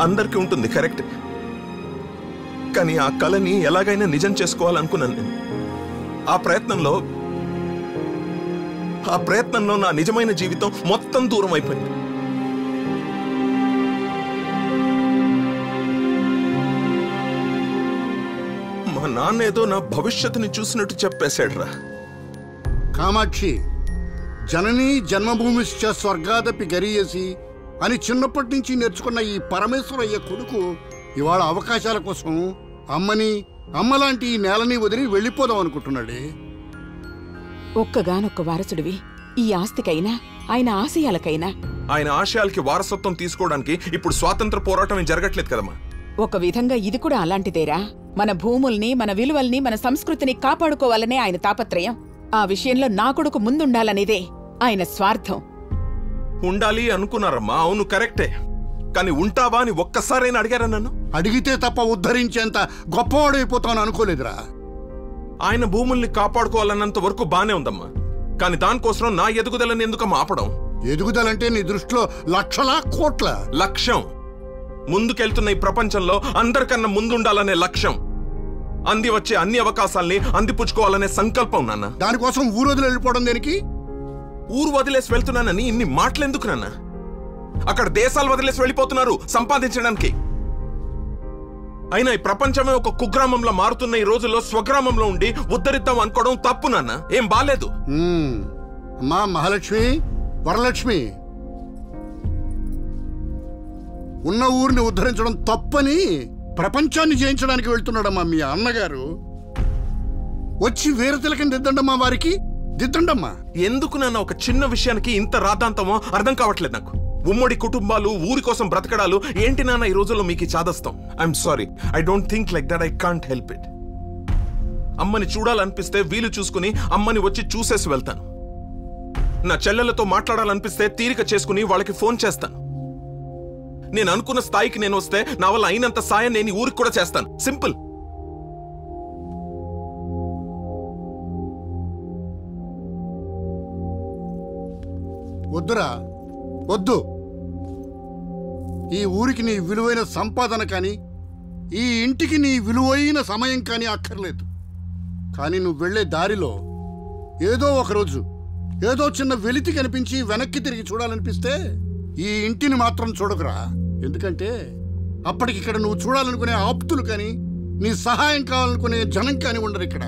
అందరికీ ఉంటుంది కరెక్ట్. కానీ ఆ కళని ఎలాగైనా నిజం చేసుకోవాలనుకున్నాను నేను. ఆ ప్రయత్నంలో ఆ ప్రయత్నంలో నా నిజమైన జీవితం మొత్తం దూరం అయిపోయింది. మా నాన్న ఏదో నా భవిష్యత్తుని చూసినట్టు చెప్పేశాడు రా. కామాక్షి, జననీ జన్మభూమిశ్చ స్వర్గాదపి గరీయసి అని చిన్నప్పటి నుంచి నేర్చుకున్న ఈ పరమేశ్వరయ్య కొడుకు ఇవాళ అవకాశాల కోసం అమ్మని, అమ్మలాంటి ఈ నేలని వదిలి వెళ్ళిపోదాం అనుకుంటున్నాడే. ఒక్కగానొక్క వారసుడివి, ఈ ఆస్తికైనా ఆయన ఆశయాలకైనా. ఆయన ఆశయాలకి వారసత్వం తీసుకోవడానికి ఇప్పుడు స్వాతంత్ర పోరాటం జరగట్లేదు కదమ్మా. ఒక విధంగా ఇది కూడా అలాంటిదేరా. మన భూముల్ని, మన విలువల్ని, మన సంస్కృతిని కాపాడుకోవాలనే ఆయన తాపత్రయం. ఆ విషయంలో నా కొడుకు ముందుండాలనేదే ఆయన స్వార్థం. ఉండాలి అనుకున్నారమ్మా, అవును కరెక్టే. కానీ ఉంటావా అని ఒక్కసారైనా అడిగారా నన్ను? అడిగితే తప్ప ఉద్ధరించేంత గొప్పవాడైపోతాను అనుకోలేదురా. ఆయన భూముల్ని కాపాడుకోవాలన్నంత వరకు బానే ఉందమ్మా, కానీ దానికోసం నా ఎదుగుదలని ఎందుకమ్మా ఆపడం? ఎదుగుదలంటే నీ దృష్టిలో లక్షలా కోట్ల లక్ష్యం, ముందుకెళ్తున్న ఈ ప్రపంచంలో అందరికన్నా ముందుండాలనే లక్ష్యం, అంది వచ్చే అన్ని అవకాశాలని అందిపుచ్చుకోవాలనే సంకల్పం నాన్న. దానికోసం ఊరు వదిలి వెళ్ళిపోవడం దేనికి? ఊరు వదిలేసి వెళ్తున్నానని ఇన్ని మాటలెందుకు నాన్న? అక్కడ దేశాలు వదిలేసి వెళ్ళిపోతున్నారు సంపాదించడానికి. అయినా ఈ ప్రపంచమే ఒక కుగ్రామంలో మారుతున్న ఈ రోజుల్లో స్వగ్రామంలో ఉండి ఉద్ధరిద్దాం అనుకోవడం తప్పు నాన్న, ఏం బాలేదు. అమ్మా మహాలక్ష్మి, వరలక్ష్మి, ఉన్న ఊరిని ఉద్ధరించడం తప్పని ప్రపంచాన్ని జయించడానికి వెళ్తున్నాడమ్మా మీ అన్నగారు. వచ్చి వేరే తిలకని దిద్దండమ్మా, వారికి దిద్దండమ్మా. ఎందుకు నాన్న ఒక చిన్న విషయానికి ఇంత రాద్ధాంతమో అర్థం కావట్లేదు నాకు. ఉమ్మడి కుటుంబాలు, ఊరి కోసం బ్రతకడాలు ఏంటి నాన్న ఈ రోజుల్లో మీకు చాదస్తాం? I'm sorry, I don't think like that, I can't help it. అమ్మని చూడాలనిపిస్తే వీలు చూసుకుని అమ్మని వచ్చి చూసేసి వెళ్తాను. నా చెల్లెలతో మాట్లాడాలనిపిస్తే తీరిక చేసుకుని వాళ్ళకి ఫోన్ చేస్తాను. నేను అనుకున్న స్థాయికి నేను వస్తే నా వల్ల అయినంత సాయం నేను ఊరికి కూడా చేస్తాను. సింపుల్. వద్దురా వద్దు. ఈ ఊరికి నీ విలువైన సంపాదన కానీ, ఈ ఇంటికి నీ విలువైన సమయం కానీ అక్కర్లేదు. కానీ నువ్వు వెళ్ళే దారిలో ఏదో ఒకరోజు ఏదో చిన్న వెలితి కనిపించి వెనక్కి తిరిగి చూడాలనిపిస్తే ఈ ఇంటిని మాత్రం చూడకురా. ఎందుకంటే అప్పటికి ఇక్కడ నువ్వు చూడాలనుకునే ఆప్తులు కానీ, నీ సహాయం కావాలనుకునే జనం కానీ ఉండరు ఇక్కడ.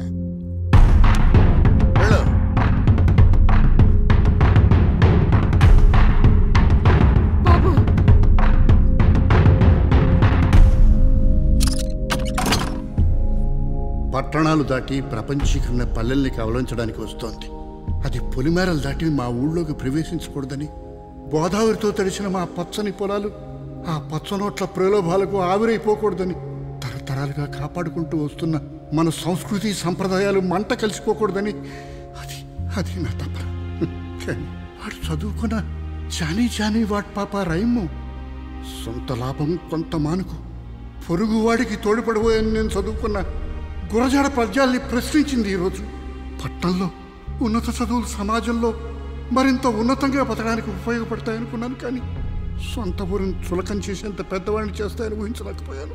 పట్టణాలు దాటి ప్రపంచీకరణ పల్లెల్ని కవలించడానికి వస్తోంది. అది పొలిమేరలు దాటి మా ఊళ్ళోకి ప్రవేశించకూడదని గోదావరితో తడిసిన మా పచ్చని పొలాలు ఆ పచ్చనోట్ల ప్రలోభాలకు ఆవిరైపోకూడదని, తరతరాలుగా కాపాడుకుంటూ వస్తున్న మన సంస్కృతి సంప్రదాయాలు మంట కలిసిపోకూడదని అది అది నా తపన. కానీ వాడు చదువుకున్న చానీ చానీ వాట్ పాప రైము, సొంత లాభం కొంత మానుకు, పొరుగువాడికి తోడుపడబోయని నేను చదువుకున్న గురజాడ పద్యాల్ని ప్రశ్నించింది ఈరోజు. పట్టణంలో ఉన్నత చదువులు సమాజంలో మరింత ఉన్నతంగా బతకడానికి ఉపయోగపడతాయనుకున్నాను, కానీ సొంత ఊరిని చులకం చేసేంత పెద్దవాడిని చేస్తాయని ఊహించలేకపోయాను.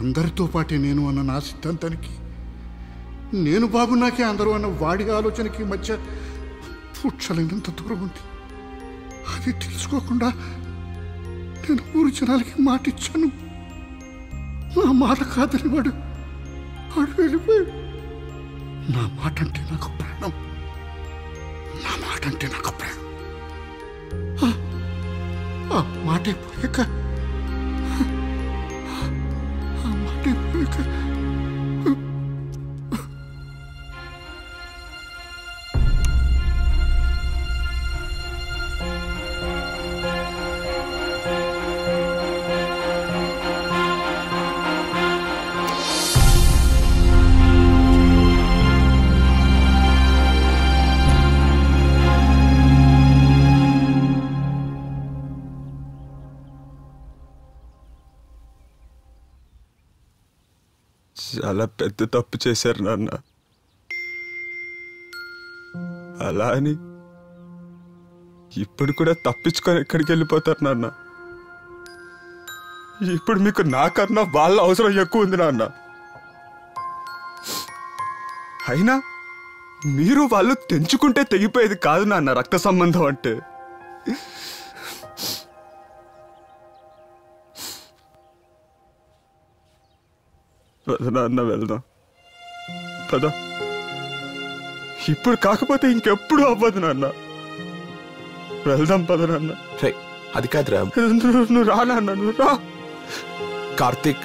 అందరితో పాటే నేను అన్న నా సిద్ధాంతానికి, నేను బాగున్నాకే అందరూ అన్న వాడి ఆలోచనకి మధ్య పూడ్చలేనంత దూరం ఉంది. అది తెలుసుకోకుండా నేను ఊరి జనాలకి మాట ఇచ్చాను. నా మాట కాదని వాడు వాడు వెళ్ళిపోయాడు. నా మాట అంటే నాకు ప్రాణం, నా మాట అంటే నాకు ప్రాణం. ఆ மாட்டி போயிருக்க மாட்டி போயிருக்க. చాలా పెద్ద తప్పు చేశారు నాన్న. అలా అని ఇప్పుడు కూడా తప్పించుకొని ఎక్కడికి వెళ్ళిపోతారు నాన్న? ఇప్పుడు మీకు నాకన్నా వాళ్ళ అవసరం ఎక్కువ ఉంది నాన్న. అయినా మీరు వాళ్ళు తెంచుకుంటే తెగిపోయేది కాదు నాన్న రక్త సంబంధం అంటే. నాన్న వెళ్దాం కదా, ఇప్పుడు కాకపోతే ఇంకెప్పుడు అవ్వదు నాన్న. వెళ్దాం పద నాన్న. అది కాదురా, నువ్వు రా నాన్న, నువ్వు రా. కార్తీక్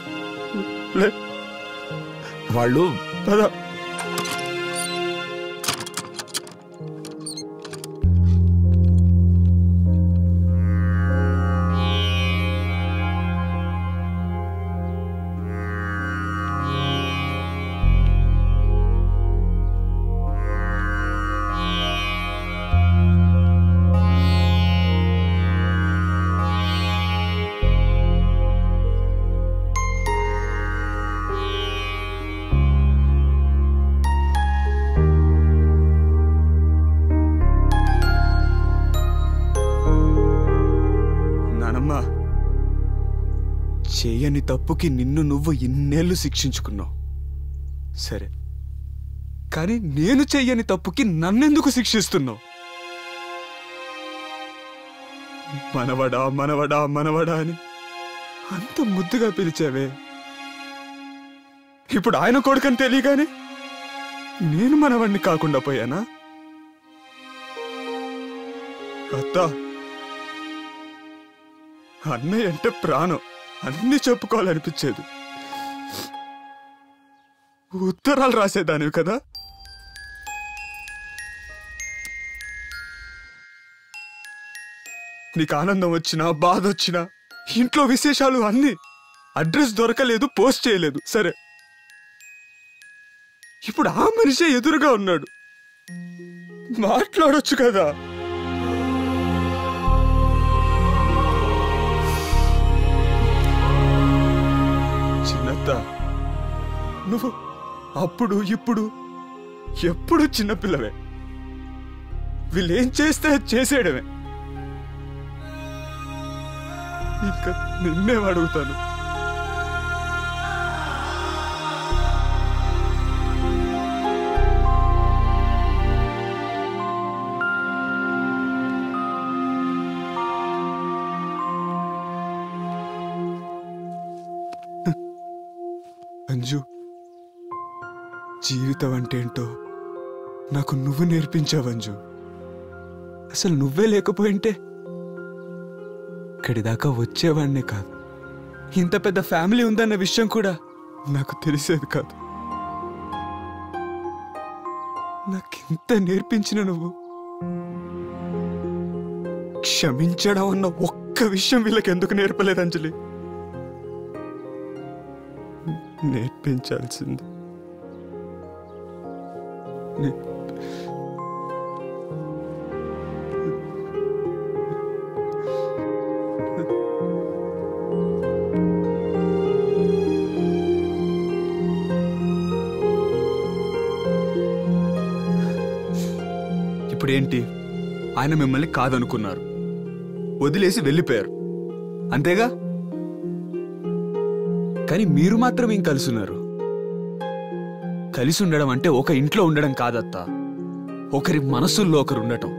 వాళ్ళు పదా. చేయని తప్పుకి నిన్ను నువ్వు ఇన్నేళ్ళు శిక్షించుకున్నావు సరే, కానీ నేను చెయ్యని తప్పుకి నన్నెందుకు శిక్షిస్తున్నావు? మనవడా మనవడా మనవడా అని అంత ముద్దుగా పిలిచావే, ఇప్పుడు ఆయన కొడుకని తెలియగానే నేను మనవడిని కాకుండా పోయానా? అత్త, అన్నయ్య అంటే ప్రాణం, అన్నీ చెప్పుకోవాలనిపించేది. ఉత్తరాలు రాసేదానివి కదా, నీకు ఆనందం వచ్చినా బాధ వచ్చినా, ఇంట్లో విశేషాలు అన్నీ. అడ్రస్ దొరకలేదు, పోస్ట్ చేయలేదు, సరే. ఇప్పుడు ఆ మనిషే ఎదురుగా ఉన్నాడు, మాట్లాడొచ్చు కదా. నువ్వు అప్పుడు ఇప్పుడు ఎప్పుడు చిన్నపిల్లవే, వీళ్ళేం చేస్తే చేసేయడమే. ఇంకా నిన్నే అడుగుతాను, అంజు, జీవితం అంటే ఏంటో నాకు నువ్వు నేర్పించావు అంజు. అసలు నువ్వే లేకపోయింటే ఇక్కడిదాకా వచ్చేవాడినే కాదు, ఇంత పెద్ద ఫ్యామిలీ ఉందన్న విషయం కూడా నాకు తెలిసేది కాదు. నాకింత నేర్పించిన నువ్వు, క్షమించడం అన్న ఒక్క విషయం వీళ్ళకి ఎందుకు నేర్పలేదు అంజలి? నేర్పించాల్సింది. ఇప్పుడేంటి, ఆయన మిమ్మల్ని కాదనుకున్నారు, వదిలేసి వెళ్ళిపోయారు, అంతేగా. కానీ మీరు మాత్రం ఏం కలిసి ఉన్నారు. కలిసి ఉండడం అంటే ఒక ఇంట్లో ఉండడం కాదత్తా, ఒకరి మనసుల్లో ఒకరు ఉండటం.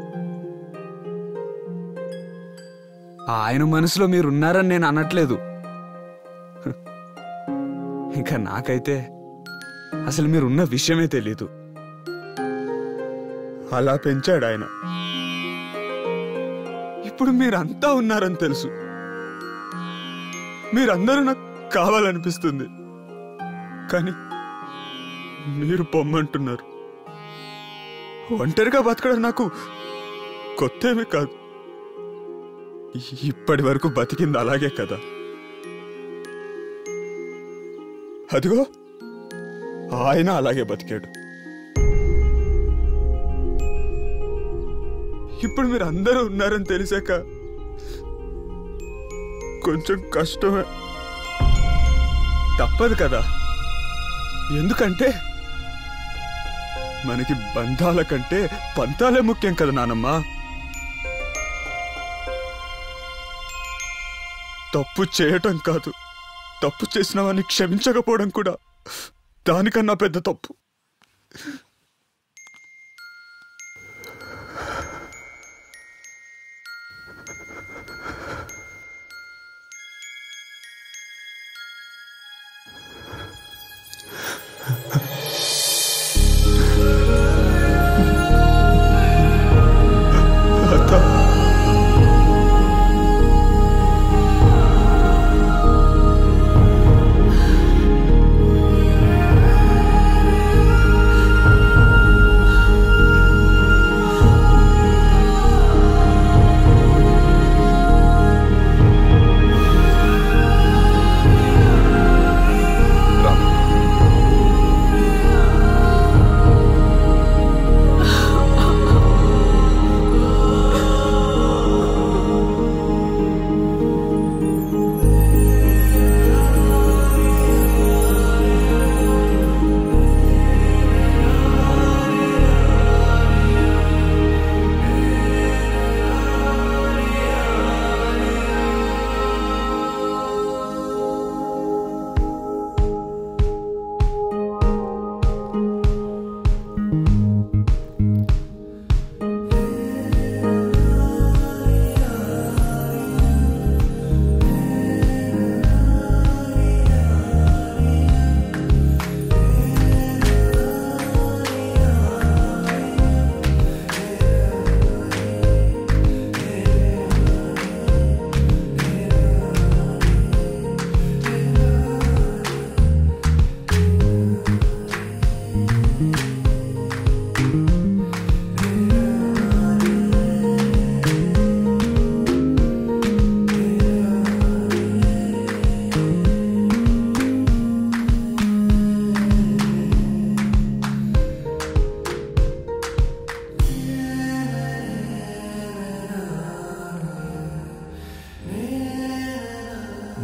ఆయన మనసులో మీరున్నారని నేను అనట్లేదు, ఇంకా నాకైతే అసలు మీరున్న విషయమే తెలీదు. అలా పెంచాడు ఆయన. ఇప్పుడు మీరంతా ఉన్నారని తెలుసు, మీరందరూ నాకు కావాలనిపిస్తుంది, కానీ మీరు పొమ్మంటున్నారు. ఒంటరిగా బతకడం నాకు కొత్తేమీ కాదు. ఇప్పటి వరకు బతికింది అలాగే కదా. అదిగో ఆయన అలాగే బతికాడు. ఇప్పుడు మీరు అందరూ ఉన్నారని తెలిసాక కొంచెం కష్టమే, తప్పదు కదా. ఎందుకంటే మనకి బంధాల కంటే పంతాలే ముఖ్యం కదా నానమ్మ. తప్పు చేయటం కాదు, తప్పు చేసిన వాడిని క్షమించకపోవడం కూడా దానికన్నా పెద్ద తప్పు.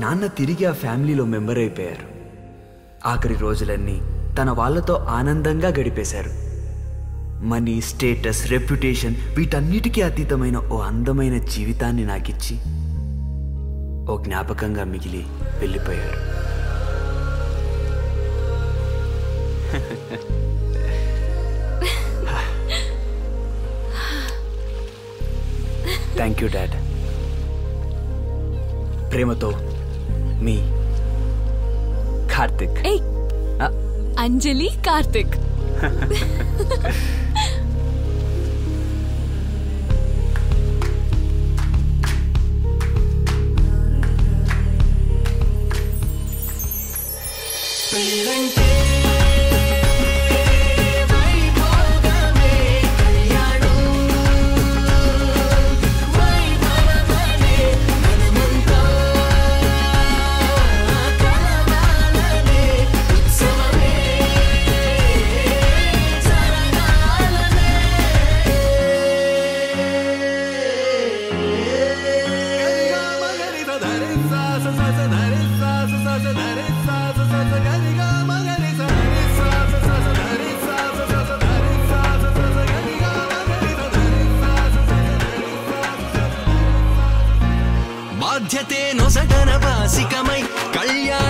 నాన్న తిరిగి ఆ ఫ్యామిలీలో మెంబర్ అయిపోయారు. ఆఖరి రోజులన్నీ తన వాళ్ళతో ఆనందంగా గడిపేశారు. మనీ, స్టేటస్, రెప్యుటేషన్ వీటన్నిటికీ అతీతమైన ఓ అందమైన జీవితాన్ని నాకిచ్చి ఓ జ్ఞాపకంగా మిగిలి వెళ్ళిపోయారు. Thank you dad. ప్రేమతో మీ కార్తిక్. అంజలి కార్తిక్. కళ్యాణ